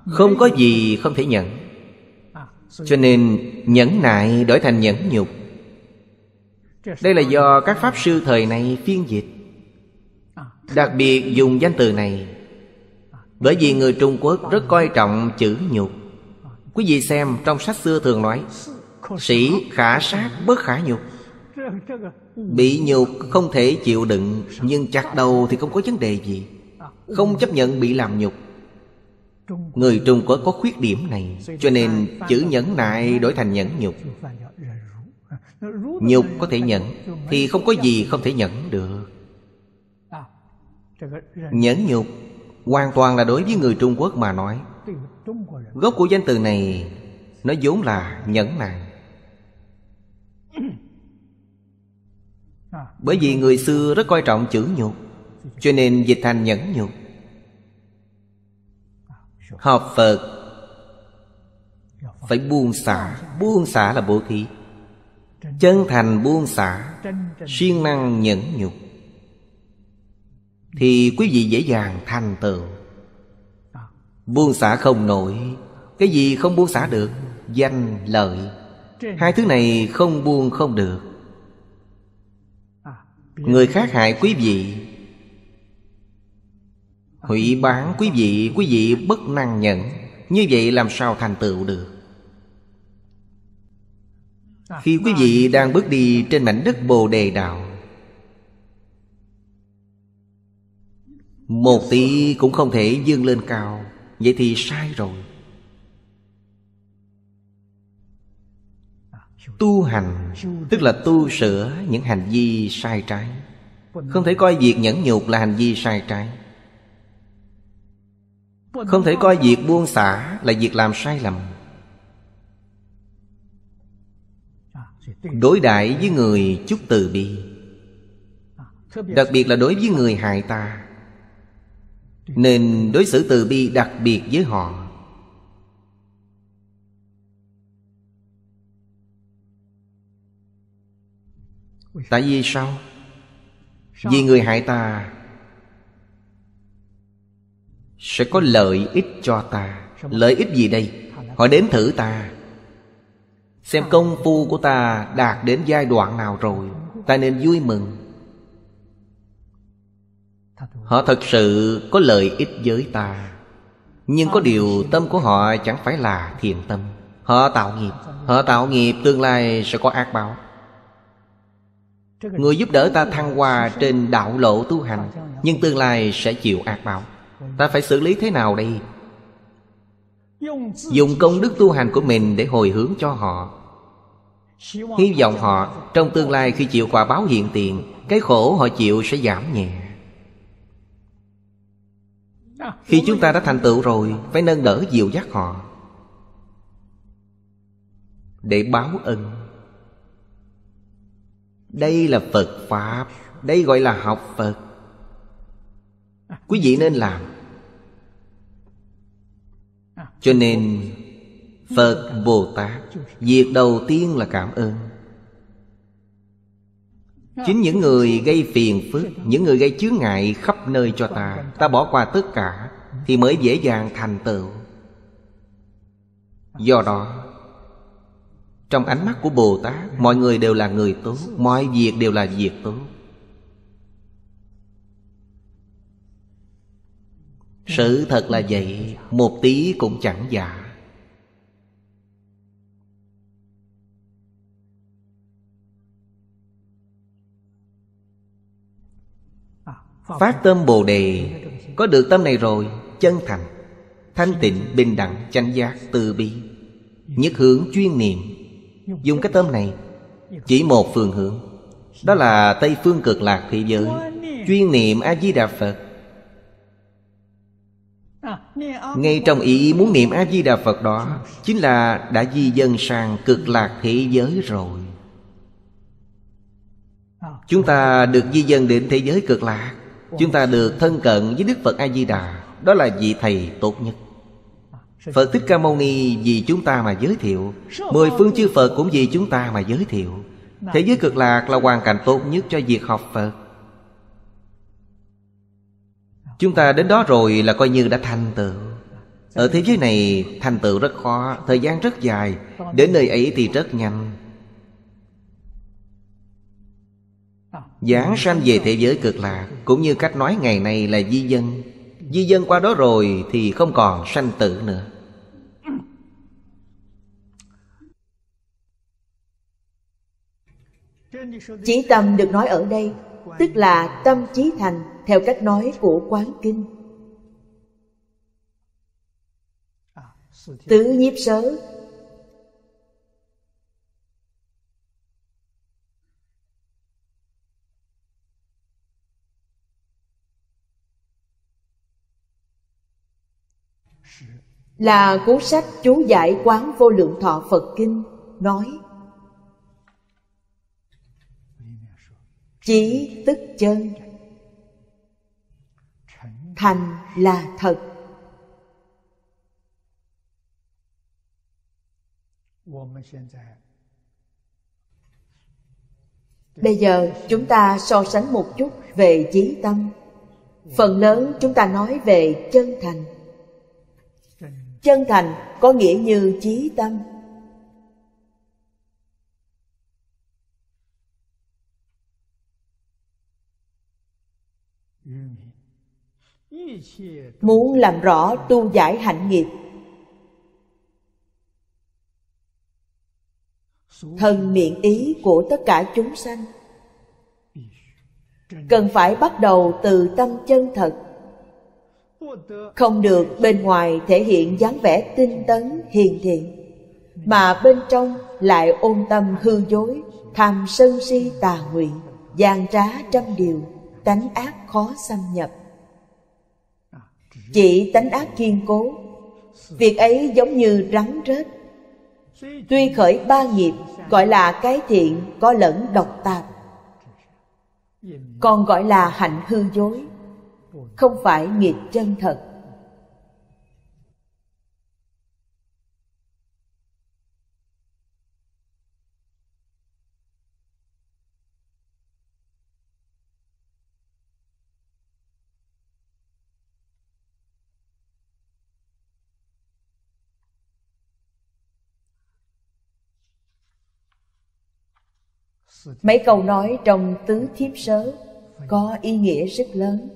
Không có gì không thể nhẫn. Cho nên nhẫn nại đổi thành nhẫn nhục. Đây là do các Pháp sư thời nay phiên dịch. Đặc biệt dùng danh từ này bởi vì người Trung Quốc rất coi trọng chữ nhục. Quý vị xem trong sách xưa thường nói: sĩ khả sát bất khả nhục. Bị nhục không thể chịu đựng, nhưng chặt đầu thì không có vấn đề gì. Không chấp nhận bị làm nhục. Người Trung Quốc có khuyết điểm này, cho nên chữ nhẫn nại đổi thành nhẫn nhục. Nhục có thể nhẫn thì không có gì không thể nhẫn được. Nhẫn nhục hoàn toàn là đối với người Trung Quốc mà nói. Gốc của danh từ này nó vốn là nhẫn nại. Bởi vì người xưa rất coi trọng chữ nhục, cho nên dịch thành nhẫn nhục. Học Phật phải buông xả. Buông xả là bố thí. Chân thành buông xả, siêng năng nhẫn nhục, thì quý vị dễ dàng thành tựu. Buông xả không nổi. Cái gì không buông xả được? Danh lợi. Hai thứ này không buông không được. Người khác hại quý vị, hủy bán quý vị, quý vị bất năng nhẫn. Như vậy làm sao thành tựu được? Khi quý vị đang bước đi trên mảnh đất Bồ Đề Đạo, một tí cũng không thể vươn lên cao, vậy thì sai rồi. Tu hành tức là tu sửa những hành vi sai trái. Không thể coi việc nhẫn nhục là hành vi sai trái. Không thể coi việc buông xả là việc làm sai lầm. Đối đãi với người chút từ bi, đặc biệt là đối với người hại ta, nên đối xử từ bi đặc biệt với họ. Tại vì sao? Vì người hại ta sẽ có lợi ích cho ta. Lợi ích gì đây? Họ đếm thử ta, xem công phu của ta đạt đến giai đoạn nào rồi, ta nên vui mừng. Họ thật sự có lợi ích với ta, nhưng có điều tâm của họ chẳng phải là thiện tâm. Họ tạo nghiệp. Họ tạo nghiệp tương lai sẽ có ác báo. Người giúp đỡ ta thăng hoa trên đạo lộ tu hành, nhưng tương lai sẽ chịu ác báo. Ta phải xử lý thế nào đây? Dùng công đức tu hành của mình để hồi hướng cho họ, hy vọng họ trong tương lai khi chịu quả báo hiện tiền, cái khổ họ chịu sẽ giảm nhẹ. Khi chúng ta đã thành tựu rồi, phải nâng đỡ dìu dắt họ để báo ân. Đây là Phật Pháp. Đây gọi là học Phật. Quý vị nên làm. Cho nên Phật Bồ Tát, việc đầu tiên là cảm ơn. Chính những người gây phiền phức, những người gây chướng ngại khắp nơi cho ta, ta bỏ qua tất cả, thì mới dễ dàng thành tựu. Do đó, trong ánh mắt của Bồ Tát, mọi người đều là người tốt, mọi việc đều là việc tốt. Sự thật là vậy, một tí cũng chẳng giả. Phát tâm Bồ Đề, có được tâm này rồi, chân thành, thanh tịnh, bình đẳng, chánh giác, từ bi, nhất hướng chuyên niệm. Dùng cái tâm này chỉ một phương hướng, đó là Tây Phương Cực Lạc thế giới. Chuyên niệm A Di Đà Phật. Ngay trong ý muốn niệm A Di Đà Phật đó, chính là đã di dân sang Cực Lạc thế giới rồi. Chúng ta được di dân đến thế giới Cực Lạc, chúng ta được thân cận với Đức Phật A Di Đà. Đó là vị thầy tốt nhất. Phật Thích Ca Mâu Ni vì chúng ta mà giới thiệu, mười phương chư Phật cũng vì chúng ta mà giới thiệu. Thế giới Cực Lạc là hoàn cảnh tốt nhất cho việc học Phật. Chúng ta đến đó rồi là coi như đã thành tựu. Ở thế giới này thành tựu rất khó, thời gian rất dài. Đến nơi ấy thì rất nhanh. Giáng sanh về thế giới Cực Lạc, cũng như cách nói ngày nay là di dân. Di dân qua đó rồi thì không còn sanh tử nữa. Chí tâm được nói ở đây, tức là tâm chí thành theo cách nói của Quán Kinh. Tứ nhiếp sớ, là cuốn sách chú giải Quán Vô Lượng Thọ Phật Kinh nói. Chí tức chân, thành là thật. Bây giờ chúng ta so sánh một chút về chí tâm. Phần lớn chúng ta nói về chân thành. Chân thành có nghĩa như chí tâm. Muốn làm rõ tu giải hạnh nghiệp, thân miệng ý của tất cả chúng sanh, cần phải bắt đầu từ tâm chân thật, không được bên ngoài thể hiện dáng vẻ tinh tấn hiền thiện, mà bên trong lại ôn tâm hư dối, tham sân si tà nguyện, gian trá trăm điều, tánh ác khó xâm nhập. Chỉ tánh ác kiên cố, việc ấy giống như rắn rết, tuy khởi ba nghiệp, gọi là cái thiện có lẫn độc tạp, còn gọi là hạnh hư dối, không phải nghiệp chân thật. Mấy câu nói trong tứ thiếp sớ có ý nghĩa rất lớn.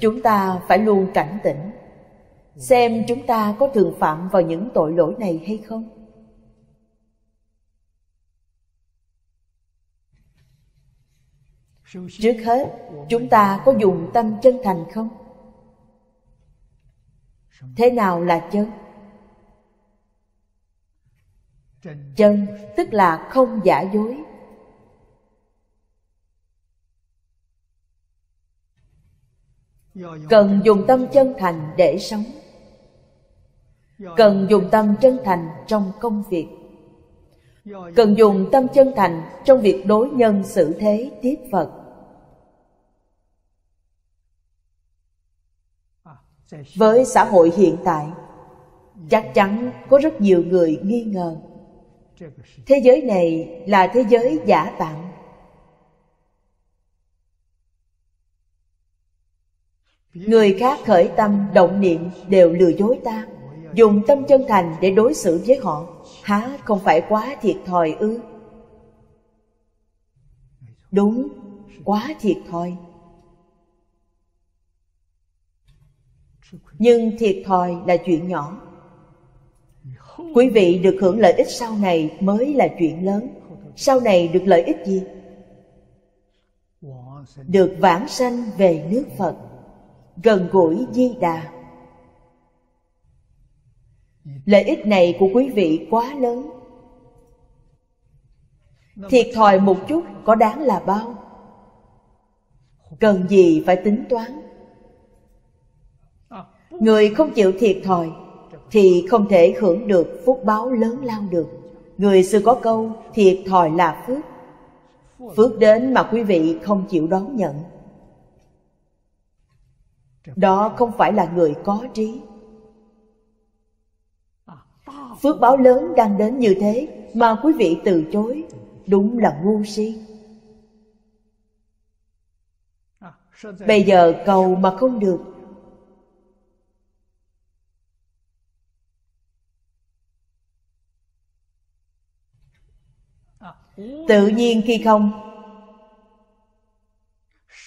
Chúng ta phải luôn cảnh tỉnh, xem chúng ta có thường phạm vào những tội lỗi này hay không. Trước hết, chúng ta có dùng tâm chân thành không? Thế nào là chân? Chân tức là không giả dối. Cần dùng tâm chân thành để sống, cần dùng tâm chân thành trong công việc, cần dùng tâm chân thành trong việc đối nhân xử thế tiếp Phật. Với xã hội hiện tại, chắc chắn có rất nhiều người nghi ngờ thế giới này là thế giới giả tạm. Người khác khởi tâm động niệm đều lừa dối ta, dùng tâm chân thành để đối xử với họ, há không phải quá thiệt thòi ư? Đúng, quá thiệt thòi. Nhưng thiệt thòi là chuyện nhỏ, quý vị được hưởng lợi ích sau này mới là chuyện lớn. Sau này được lợi ích gì? Được vãng sanh về nước Phật, gần gũi Di Đà. Lợi ích này của quý vị quá lớn. Thiệt thòi một chút có đáng là bao? Cần gì phải tính toán? Người không chịu thiệt thòi thì không thể hưởng được phúc báo lớn lao được. Người xưa có câu thiệt thòi là phước. Phước đến mà quý vị không chịu đón nhận, đó không phải là người có trí. Phước báo lớn đang đến như thế mà quý vị từ chối, đúng là ngu si. Bây giờ cầu mà không được. Tự nhiên khi không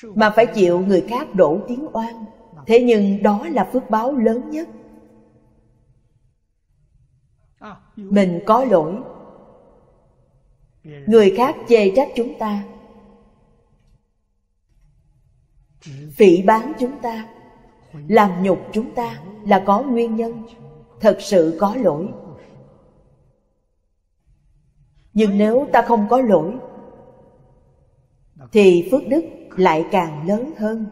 mà phải chịu người khác đổ tiếng oan, thế nhưng đó là phước báo lớn nhất. Mình có lỗi, người khác chê trách chúng ta, phỉ báng chúng ta, làm nhục chúng ta là có nguyên nhân, thật sự có lỗi. Nhưng nếu ta không có lỗi thì phước đức lại càng lớn hơn.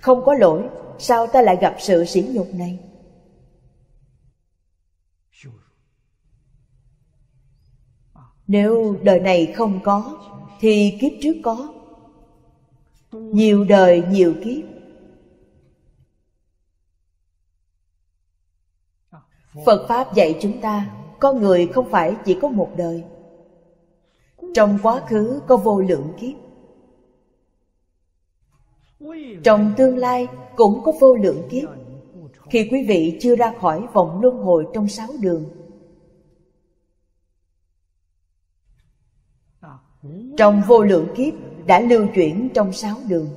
Không có lỗi, sao ta lại gặp sự sỉ nhục này? Nếu đời này không có thì kiếp trước có. Nhiều đời nhiều kiếp. Phật Pháp dạy chúng ta, con người không phải chỉ có một đời. Trong quá khứ có vô lượng kiếp, trong tương lai cũng có vô lượng kiếp. Khi quý vị chưa ra khỏi vòng luân hồi trong 6 đường, trong vô lượng kiếp đã lưu chuyển trong 6 đường.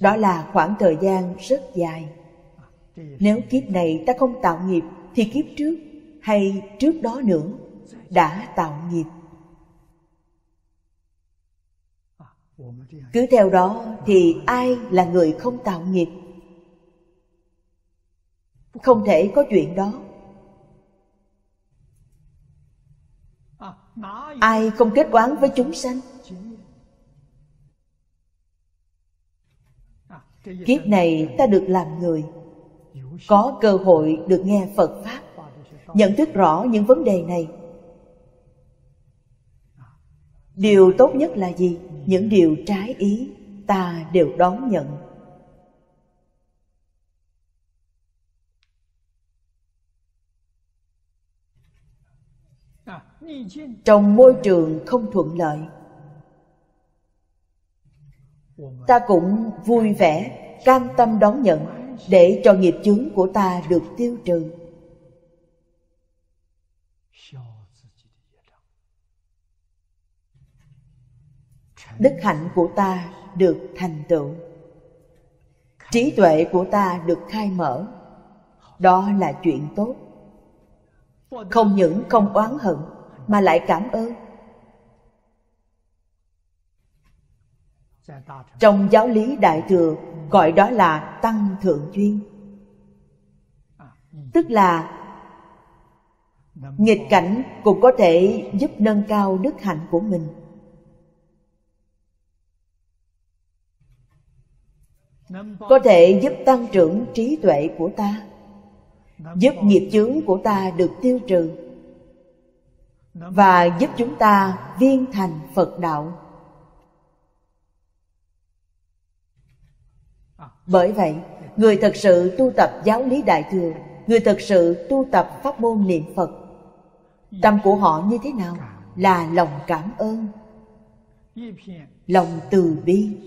Đó là khoảng thời gian rất dài. Nếu kiếp này ta không tạo nghiệp thì kiếp trước hay trước đó nữa đã tạo nghiệp. Cứ theo đó thì ai là người không tạo nghiệp? Không thể có chuyện đó. Ai không kết oán với chúng sanh? Kiếp này ta được làm người, có cơ hội được nghe Phật Pháp, nhận thức rõ những vấn đề này. Điều tốt nhất là gì? Những điều trái ý ta đều đón nhận. Trong môi trường không thuận lợi, ta cũng vui vẻ, cam tâm đón nhận để cho nghiệp chướng của ta được tiêu trừ. Đức hạnh của ta được thành tựu, trí tuệ của ta được khai mở. Đó là chuyện tốt. Không những không oán hận mà lại cảm ơn. Trong giáo lý Đại Thừa gọi đó là tăng thượng duyên, tức là nghịch cảnh cũng có thể giúp nâng cao đức hạnh của mình. Có thể giúp tăng trưởng trí tuệ của ta, giúp nghiệp chướng của ta được tiêu trừ, và giúp chúng ta viên thành Phật đạo. Bởi vậy, người thật sự tu tập giáo lý Đại Thừa, người thật sự tu tập pháp môn niệm Phật, tâm của họ như thế nào? Là lòng cảm ơn, lòng từ bi.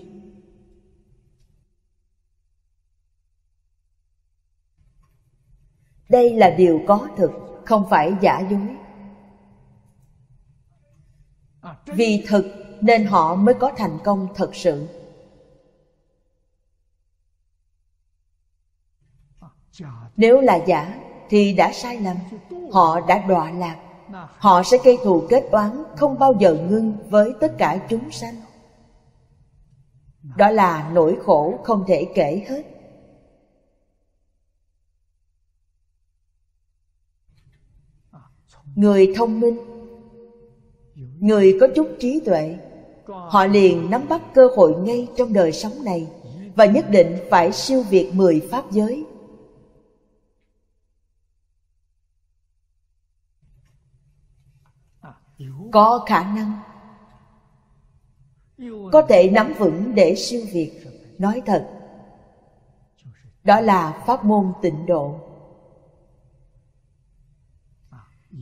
Đây là điều có thực, không phải giả dối. Vì thực nên họ mới có thành công thật sự. Nếu là giả thì đã sai lầm, họ đã đọa lạc. Họ sẽ gây thù kết oán không bao giờ ngưng với tất cả chúng sanh. Đó là nỗi khổ không thể kể hết. Người thông minh, người có chút trí tuệ, họ liền nắm bắt cơ hội ngay trong đời sống này, và nhất định phải siêu việt 10 pháp giới. Có khả năng, có thể nắm vững để siêu việt. Nói thật, đó là pháp môn tịnh độ.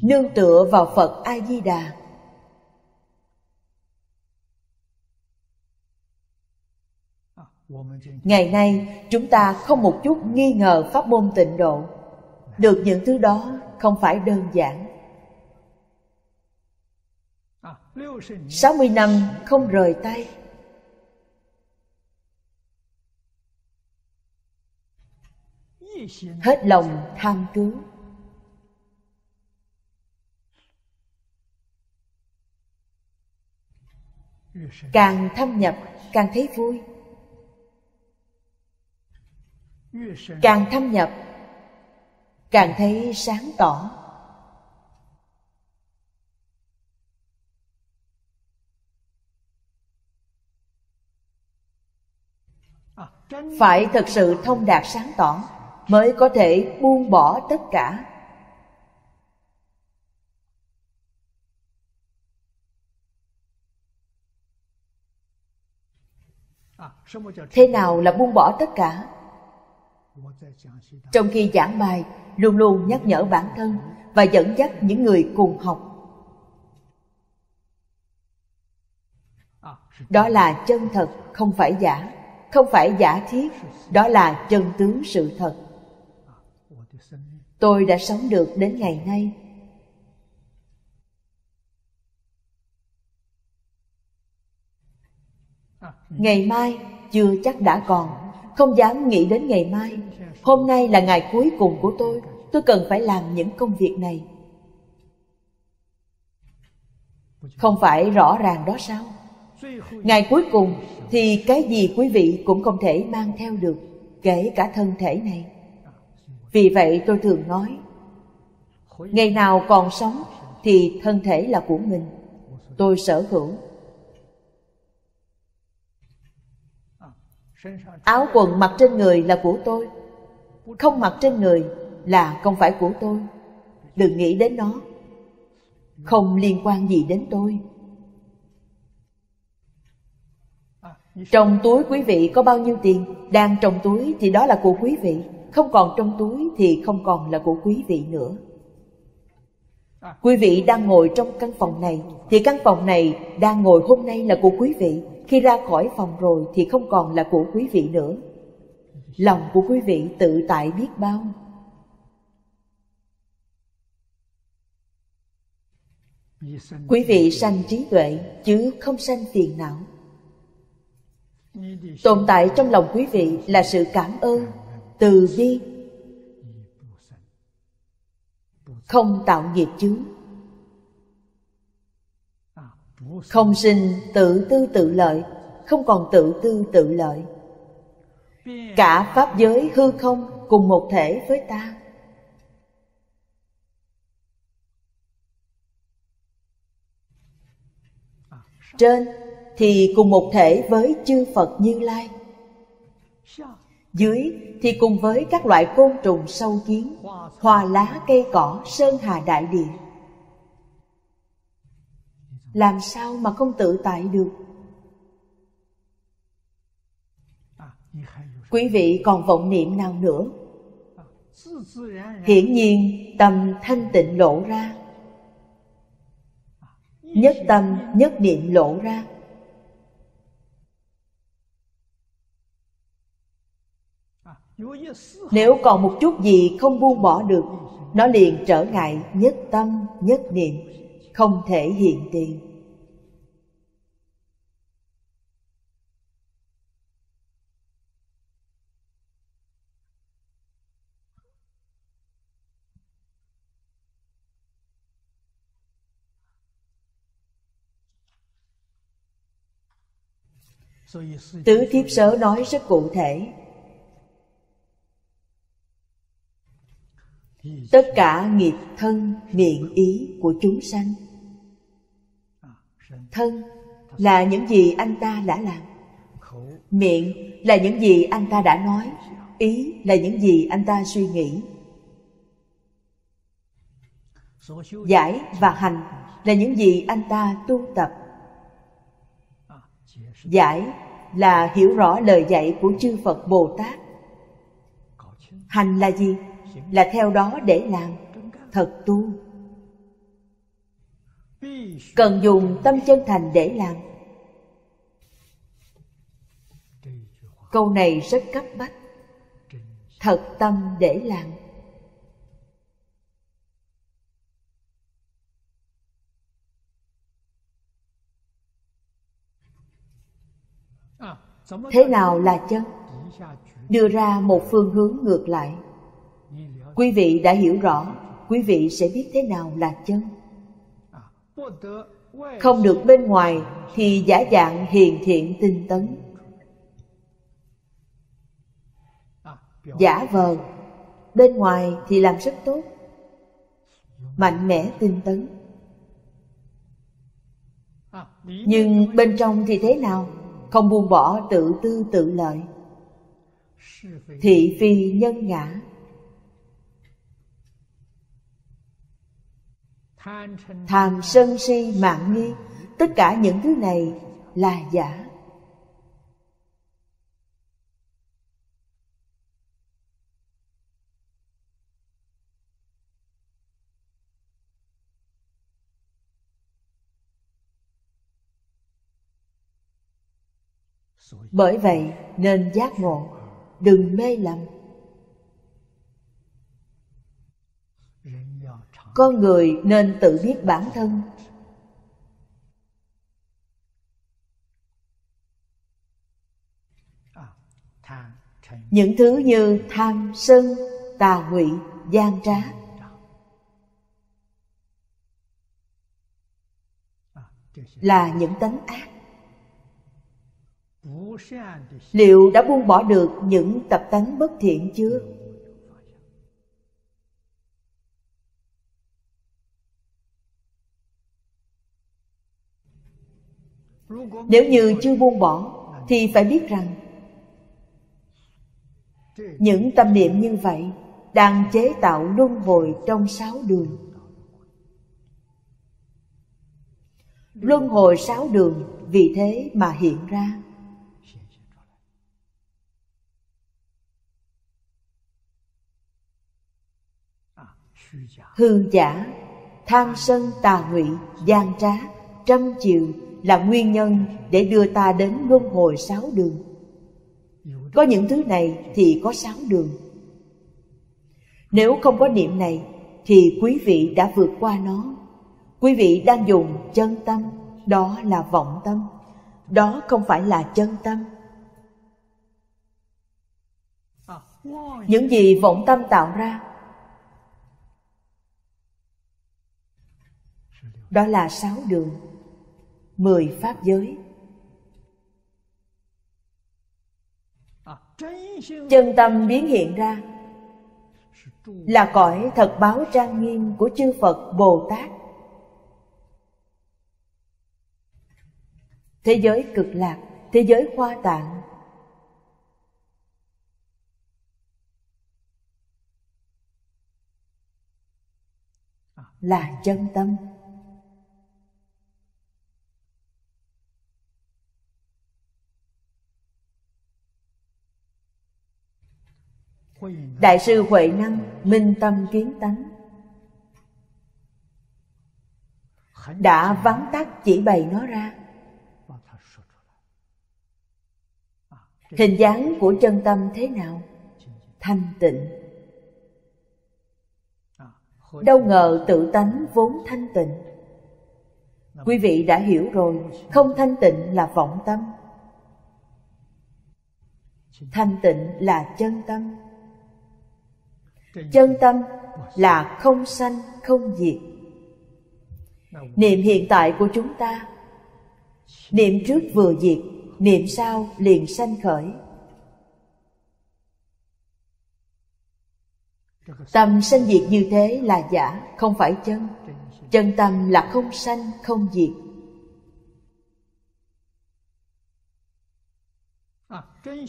Nương tựa vào Phật A Di Đà, ngày nay chúng ta không một chút nghi ngờ pháp môn tịnh độ. Được những thứ đó không phải đơn giản. 60 năm không rời tay, hết lòng tham cứu. Càng thâm nhập càng thấy vui, càng thâm nhập càng thấy sáng tỏ. Phải thật sự thông đạt sáng tỏ mới có thể buông bỏ tất cả. Thế nào là buông bỏ tất cả? Trong khi giảng bài, luôn luôn nhắc nhở bản thân và dẫn dắt những người cùng học. Đó là chân thật, không phải giả. Không phải giả thiết, đó là chân tướng sự thật. Tôi đã sống được đến ngày nay. Ngày mai chưa chắc đã còn, không dám nghĩ đến ngày mai. Hôm nay là ngày cuối cùng của tôi cần phải làm những công việc này. Không phải rõ ràng đó sao? Ngày cuối cùng thì cái gì quý vị cũng không thể mang theo được, kể cả thân thể này. Vì vậy tôi thường nói, ngày nào còn sống thì thân thể là của mình, tôi sở hữu. Áo quần mặc trên người là của tôi, không mặc trên người là không phải của tôi. Đừng nghĩ đến nó, không liên quan gì đến tôi. Trong túi quý vị có bao nhiêu tiền, đang trong túi thì đó là của quý vị, không còn trong túi thì không còn là của quý vị nữa. Quý vị đang ngồi trong căn phòng này thì căn phòng này đang ngồi hôm nay là của quý vị. Khi ra khỏi phòng rồi thì không còn là của quý vị nữa. Lòng của quý vị tự tại biết bao. Quý vị sanh trí tuệ chứ không sanh phiền não. Tồn tại trong lòng quý vị là sự cảm ơn, từ bi, không tạo nghiệp chướng, không sinh tự tư tự lợi, không còn tự tư tự lợi. Cả pháp giới hư không cùng một thể với ta. Trên thì cùng một thể với chư Phật Như Lai, dưới thì cùng với các loại côn trùng sâu kiến, hoa lá cây cỏ, sơn hà đại địa. Làm sao mà không tự tại được? Quý vị còn vọng niệm nào nữa? Hiển nhiên tâm thanh tịnh lộ ra, nhất tâm nhất niệm lộ ra. Nếu còn một chút gì không buông bỏ được, nó liền trở ngại nhất tâm nhất niệm, không thể hiện tiền. Tứ Thiếp Sớ nói rất cụ thể. Tất cả nghiệp thân, miệng, ý của chúng sanh. Thân là những gì anh ta đã làm, miệng là những gì anh ta đã nói, ý là những gì anh ta suy nghĩ. Giải và hành là những gì anh ta tu tập. Giải là hiểu rõ lời dạy của chư Phật Bồ Tát. Hành là gì? Là theo đó để làm, thật tu. Cần dùng tâm chân thành để làm. Câu này rất cấp bách. Thật tâm để làm. Thế nào là chân? Đưa ra một phương hướng ngược lại. Quý vị đã hiểu rõ, quý vị sẽ biết thế nào là chân. Không được bên ngoài thì giả dạng hiền thiện tinh tấn. Giả vờ, bên ngoài thì làm rất tốt, mạnh mẽ tinh tấn. Nhưng bên trong thì thế nào? Không buông bỏ tự tư tự lợi, thị phi nhân ngã, tham sân si mạn nghi. Tất cả những thứ này là giả. Bởi vậy nên giác ngộ, đừng mê lầm. Con người nên tự biết bản thân. Những thứ như tham, sân, tà ngụy, gian trá, là những tánh ác. Liệu đã buông bỏ được những tập tánh bất thiện chưa? Nếu như chưa buông bỏ thì phải biết rằng những tâm niệm như vậy đang chế tạo luân hồi trong 6 đường. Luân hồi 6 đường vì thế mà hiện ra. Hư giả, tham sân tà ngụy, gian trá, trăm chiều là nguyên nhân để đưa ta đến luân hồi 6 đường. Có những thứ này thì có 6 đường. Nếu không có niệm này thì quý vị đã vượt qua nó. Quý vị đang dùng chân tâm, đó là vọng tâm, đó không phải là chân tâm. Những gì vọng tâm tạo ra, đó là 6 đường, 10 pháp giới. Chân tâm biến hiện ra là cõi thật báo trang nghiêm của chư Phật Bồ Tát, thế giới cực lạc, thế giới Hoa Tạng. Là chân tâm. Đại sư Huệ Năng minh tâm kiến tánh đã vắn tắt chỉ bày nó ra. Hình dáng của chân tâm thế nào? Thanh tịnh. Đâu ngờ tự tánh vốn thanh tịnh. Quý vị đã hiểu rồi, không thanh tịnh là vọng tâm, thanh tịnh là chân tâm. Chân tâm là không sanh không diệt. Niệm hiện tại của chúng ta, niệm trước vừa diệt, niệm sau liền sanh khởi. Tâm sanh diệt như thế là giả, không phải chân. Chân tâm là không sanh không diệt.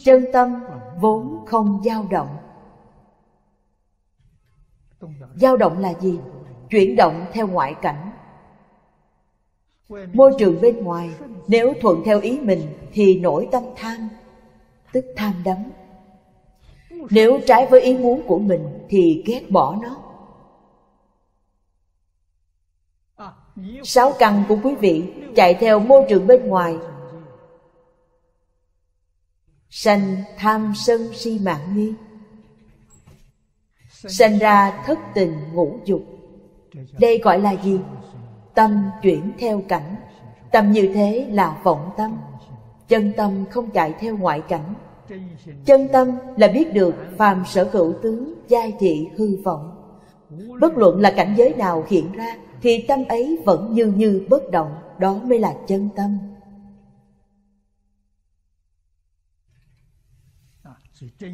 Chân tâm vốn không dao động. Dao động là gì? Chuyển động theo ngoại cảnh, môi trường bên ngoài. Nếu thuận theo ý mình thì nổi tâm tham, tức tham đắm. Nếu trái với ý muốn của mình thì ghét bỏ nó. 6 căn của quý vị chạy theo môi trường bên ngoài, sanh tham sân si mạng nghi, sanh ra thất tình ngũ dục. Đây gọi là gì? Tâm chuyển theo cảnh. Tâm như thế là vọng tâm. Chân tâm không chạy theo ngoại cảnh. Chân tâm là biết được phàm sở hữu tướng, giai thị hư vọng. Bất luận là cảnh giới nào hiện ra thì tâm ấy vẫn như bất động. Đó mới là chân tâm.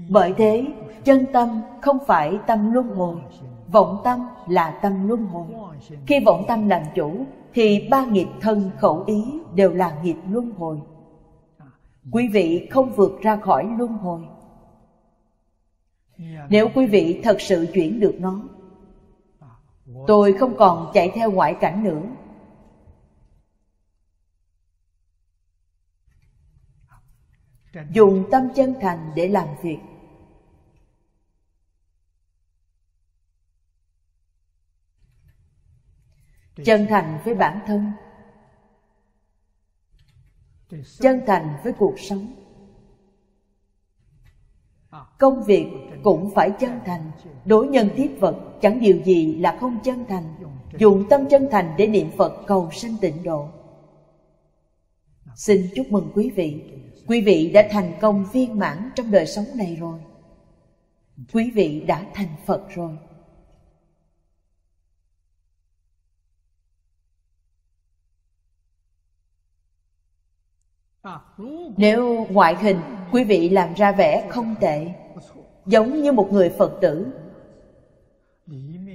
Bởi thế, chân tâm không phải tâm luân hồi. Vọng tâm là tâm luân hồi. Khi vọng tâm làm chủ thì 3 nghiệp thân khẩu ý đều là nghiệp luân hồi. Quý vị không vượt ra khỏi luân hồi. Nếu quý vị thật sự chuyển được nó, tôi không còn chạy theo ngoại cảnh nữa, dùng tâm chân thành để làm việc, chân thành với bản thân, chân thành với cuộc sống, Công việc cũng phải chân thành. Đối nhân tiếp vật chẳng điều gì là không chân thành. Dùng tâm chân thành để niệm Phật cầu sanh tịnh độ. Xin chúc mừng quý vị. Quý vị đã thành công viên mãn trong đời sống này rồi. Quý vị đã thành Phật rồi. Nếu ngoại hình quý vị làm ra vẻ không tệ, giống như một người Phật tử,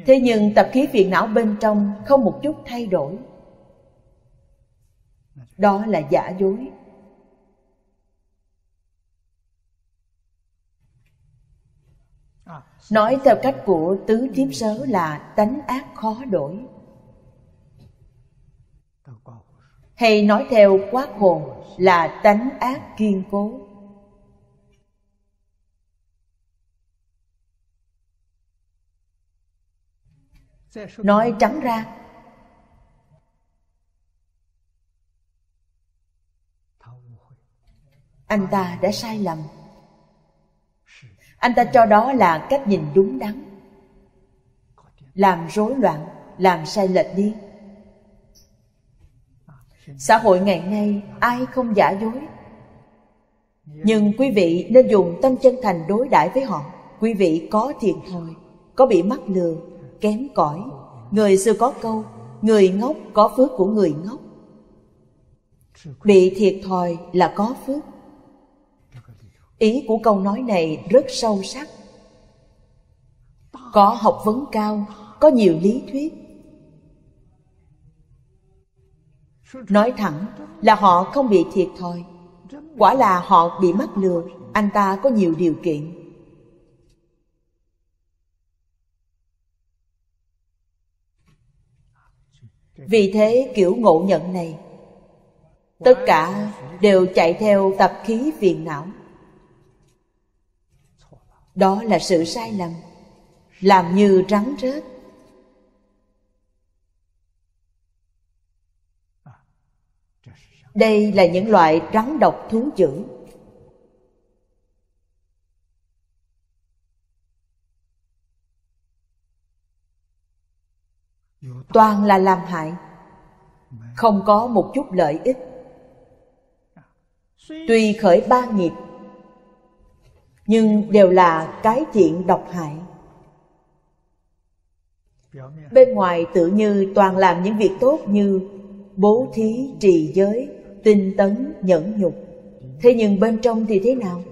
thế nhưng tập khí phiền não bên trong không một chút thay đổi, đó là giả dối. Nói theo cách của Tứ Thiếp Sớ là tánh ác khó đổi, hay nói theo Quát Hồn là tánh ác kiên cố. Nói trắng ra, anh ta đã sai lầm. Anh ta cho đó là cách nhìn đúng đắn, làm rối loạn, làm sai lệch đi. Xã hội ngày nay ai không giả dối, nhưng quý vị nên dùng tâm chân thành đối đãi với họ. Quý vị có thiệt thòi, có bị mắc lừa, kém cỏi. Người xưa có câu, người ngốc có phước của người ngốc. Bị thiệt thòi là có phước. Ý của câu nói này rất sâu sắc, có học vấn cao, có nhiều lý thuyết. Nói thẳng là họ không bị thiệt thòi, quả là họ bị mắc lừa. Anh ta có nhiều điều kiện. Vì thế kiểu ngộ nhận này, tất cả đều chạy theo tập khí phiền não. Đó là sự sai lầm, làm như rắn rết. Đây là những loại rắn độc thú dữ. Toàn là làm hại, không có một chút lợi ích. Tuy khởi ba nghiệp, nhưng đều là cái chuyện độc hại. Bên ngoài tự như toàn làm những việc tốt như bố thí, trì giới, tinh tấn, nhẫn nhục. Thế nhưng bên trong thì thế nào?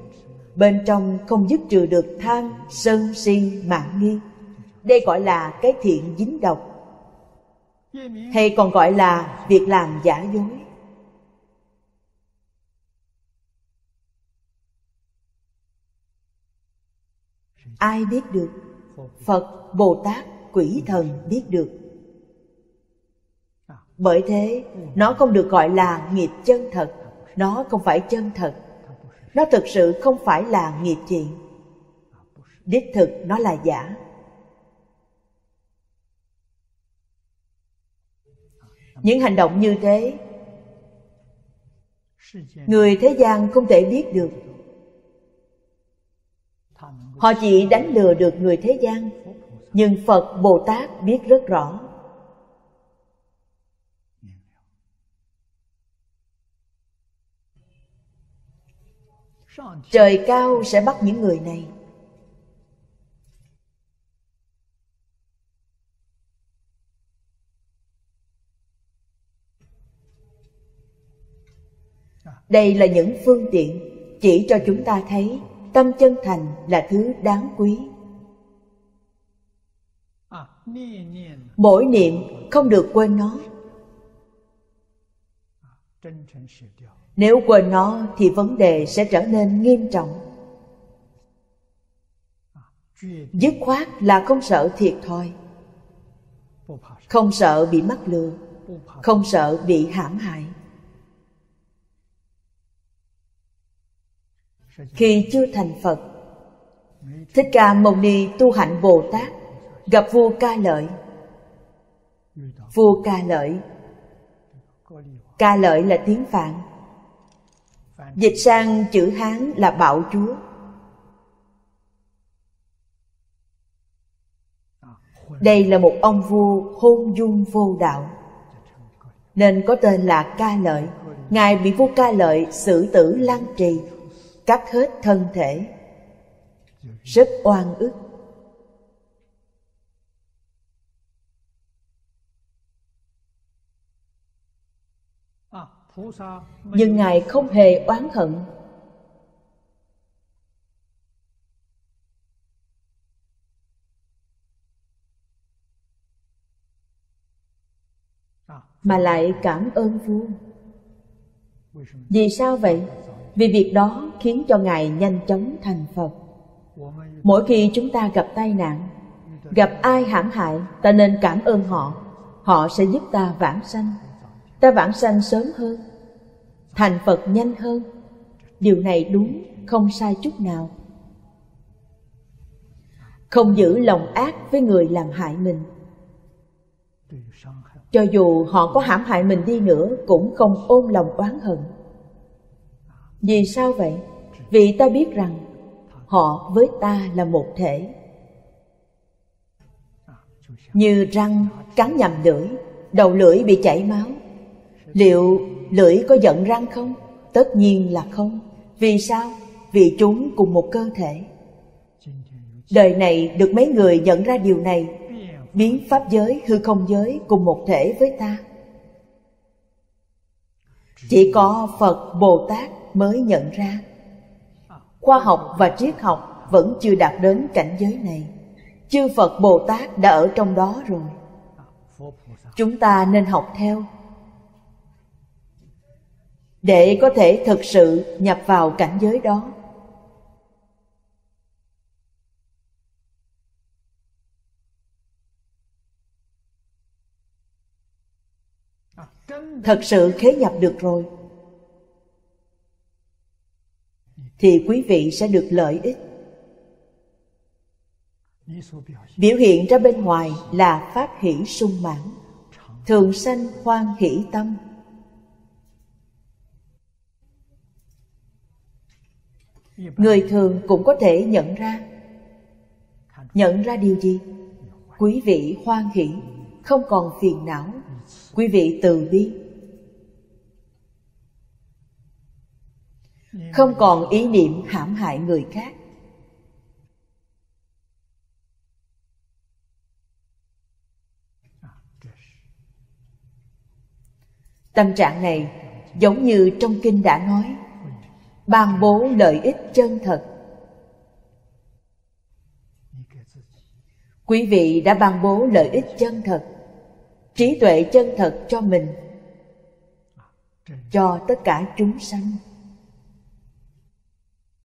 Bên trong không dứt trừ được tham, sân, si, mạn nghi. Đây gọi là cái thiện dính độc, hay còn gọi là việc làm giả dối. Ai biết được? Phật, Bồ Tát, quỷ thần biết được. Bởi thế, nó không được gọi là nghiệp chân thật. Nó không phải chân thật. Nó thực sự không phải là nghiệp thiện. Đích thực nó là giả. Những hành động như thế, người thế gian không thể biết được. Họ chỉ đánh lừa được người thế gian, nhưng Phật, Bồ Tát biết rất rõ. Trời cao sẽ bắt những người này. Đây là những phương tiện chỉ cho chúng ta thấy tâm chân thành là thứ đáng quý. Mỗi niệm không được quên nó. Nếu quên nó thì vấn đề sẽ trở nên nghiêm trọng. Dứt khoát là không sợ thiệt thòi, không sợ bị mắc lừa, không sợ bị hãm hại. Khi chưa thành Phật, Thích Ca Mâu Ni tu hạnh Bồ Tát, gặp vua Ca Lợi. Vua Ca Lợi, Ca Lợi là tiếng Phạn, dịch sang chữ Hán là bạo chúa. Đây là một ông vua hôn dung vô đạo, nên có tên là Ca Lợi. Ngài bị vua Ca Lợi xử tử lăng trì, cắt hết thân thể, rất oan ức. Nhưng Ngài không hề oán hận. Mà lại cảm ơn vua. Vì sao vậy? Vì việc đó khiến cho Ngài nhanh chóng thành Phật. Mỗi khi chúng ta gặp tai nạn, gặp ai hãm hại, ta nên cảm ơn họ. Họ sẽ giúp ta vãng sanh. Ta vãng sanh sớm hơn, thành Phật nhanh hơn. Điều này đúng, không sai chút nào. Không giữ lòng ác với người làm hại mình. Cho dù họ có hãm hại mình đi nữa, cũng không ôm lòng oán hận. Vì sao vậy? Vì ta biết rằng họ với ta là một thể. Như răng cắn nhầm lưỡi, đầu lưỡi bị chảy máu, liệu lưỡi có giận răng không? Tất nhiên là không. Vì sao? Vì chúng cùng một cơ thể. Đời này được mấy người nhận ra điều này, biến pháp giới, hư không giới cùng một thể với ta. Chỉ có Phật, Bồ Tát mới nhận ra. Khoa học và triết học vẫn chưa đạt đến cảnh giới này. Chư Phật, Bồ Tát đã ở trong đó rồi. Chúng ta nên học theo, để có thể thực sự nhập vào cảnh giới đó. Thật sự khế nhập được rồi thì quý vị sẽ được lợi ích. Biểu hiện ra bên ngoài là pháp hỷ sung mãn, thường sanh hoan hỷ tâm. Người thường cũng có thể nhận ra. Nhận ra điều gì? Quý vị hoan hỷ, không còn phiền não. Quý vị từ bi, không còn ý niệm hãm hại người khác. Tâm trạng này giống như trong kinh đã nói, ban bố lợi ích chân thật. Quý vị đã ban bố lợi ích chân thật, trí tuệ chân thật cho mình, cho tất cả chúng sanh.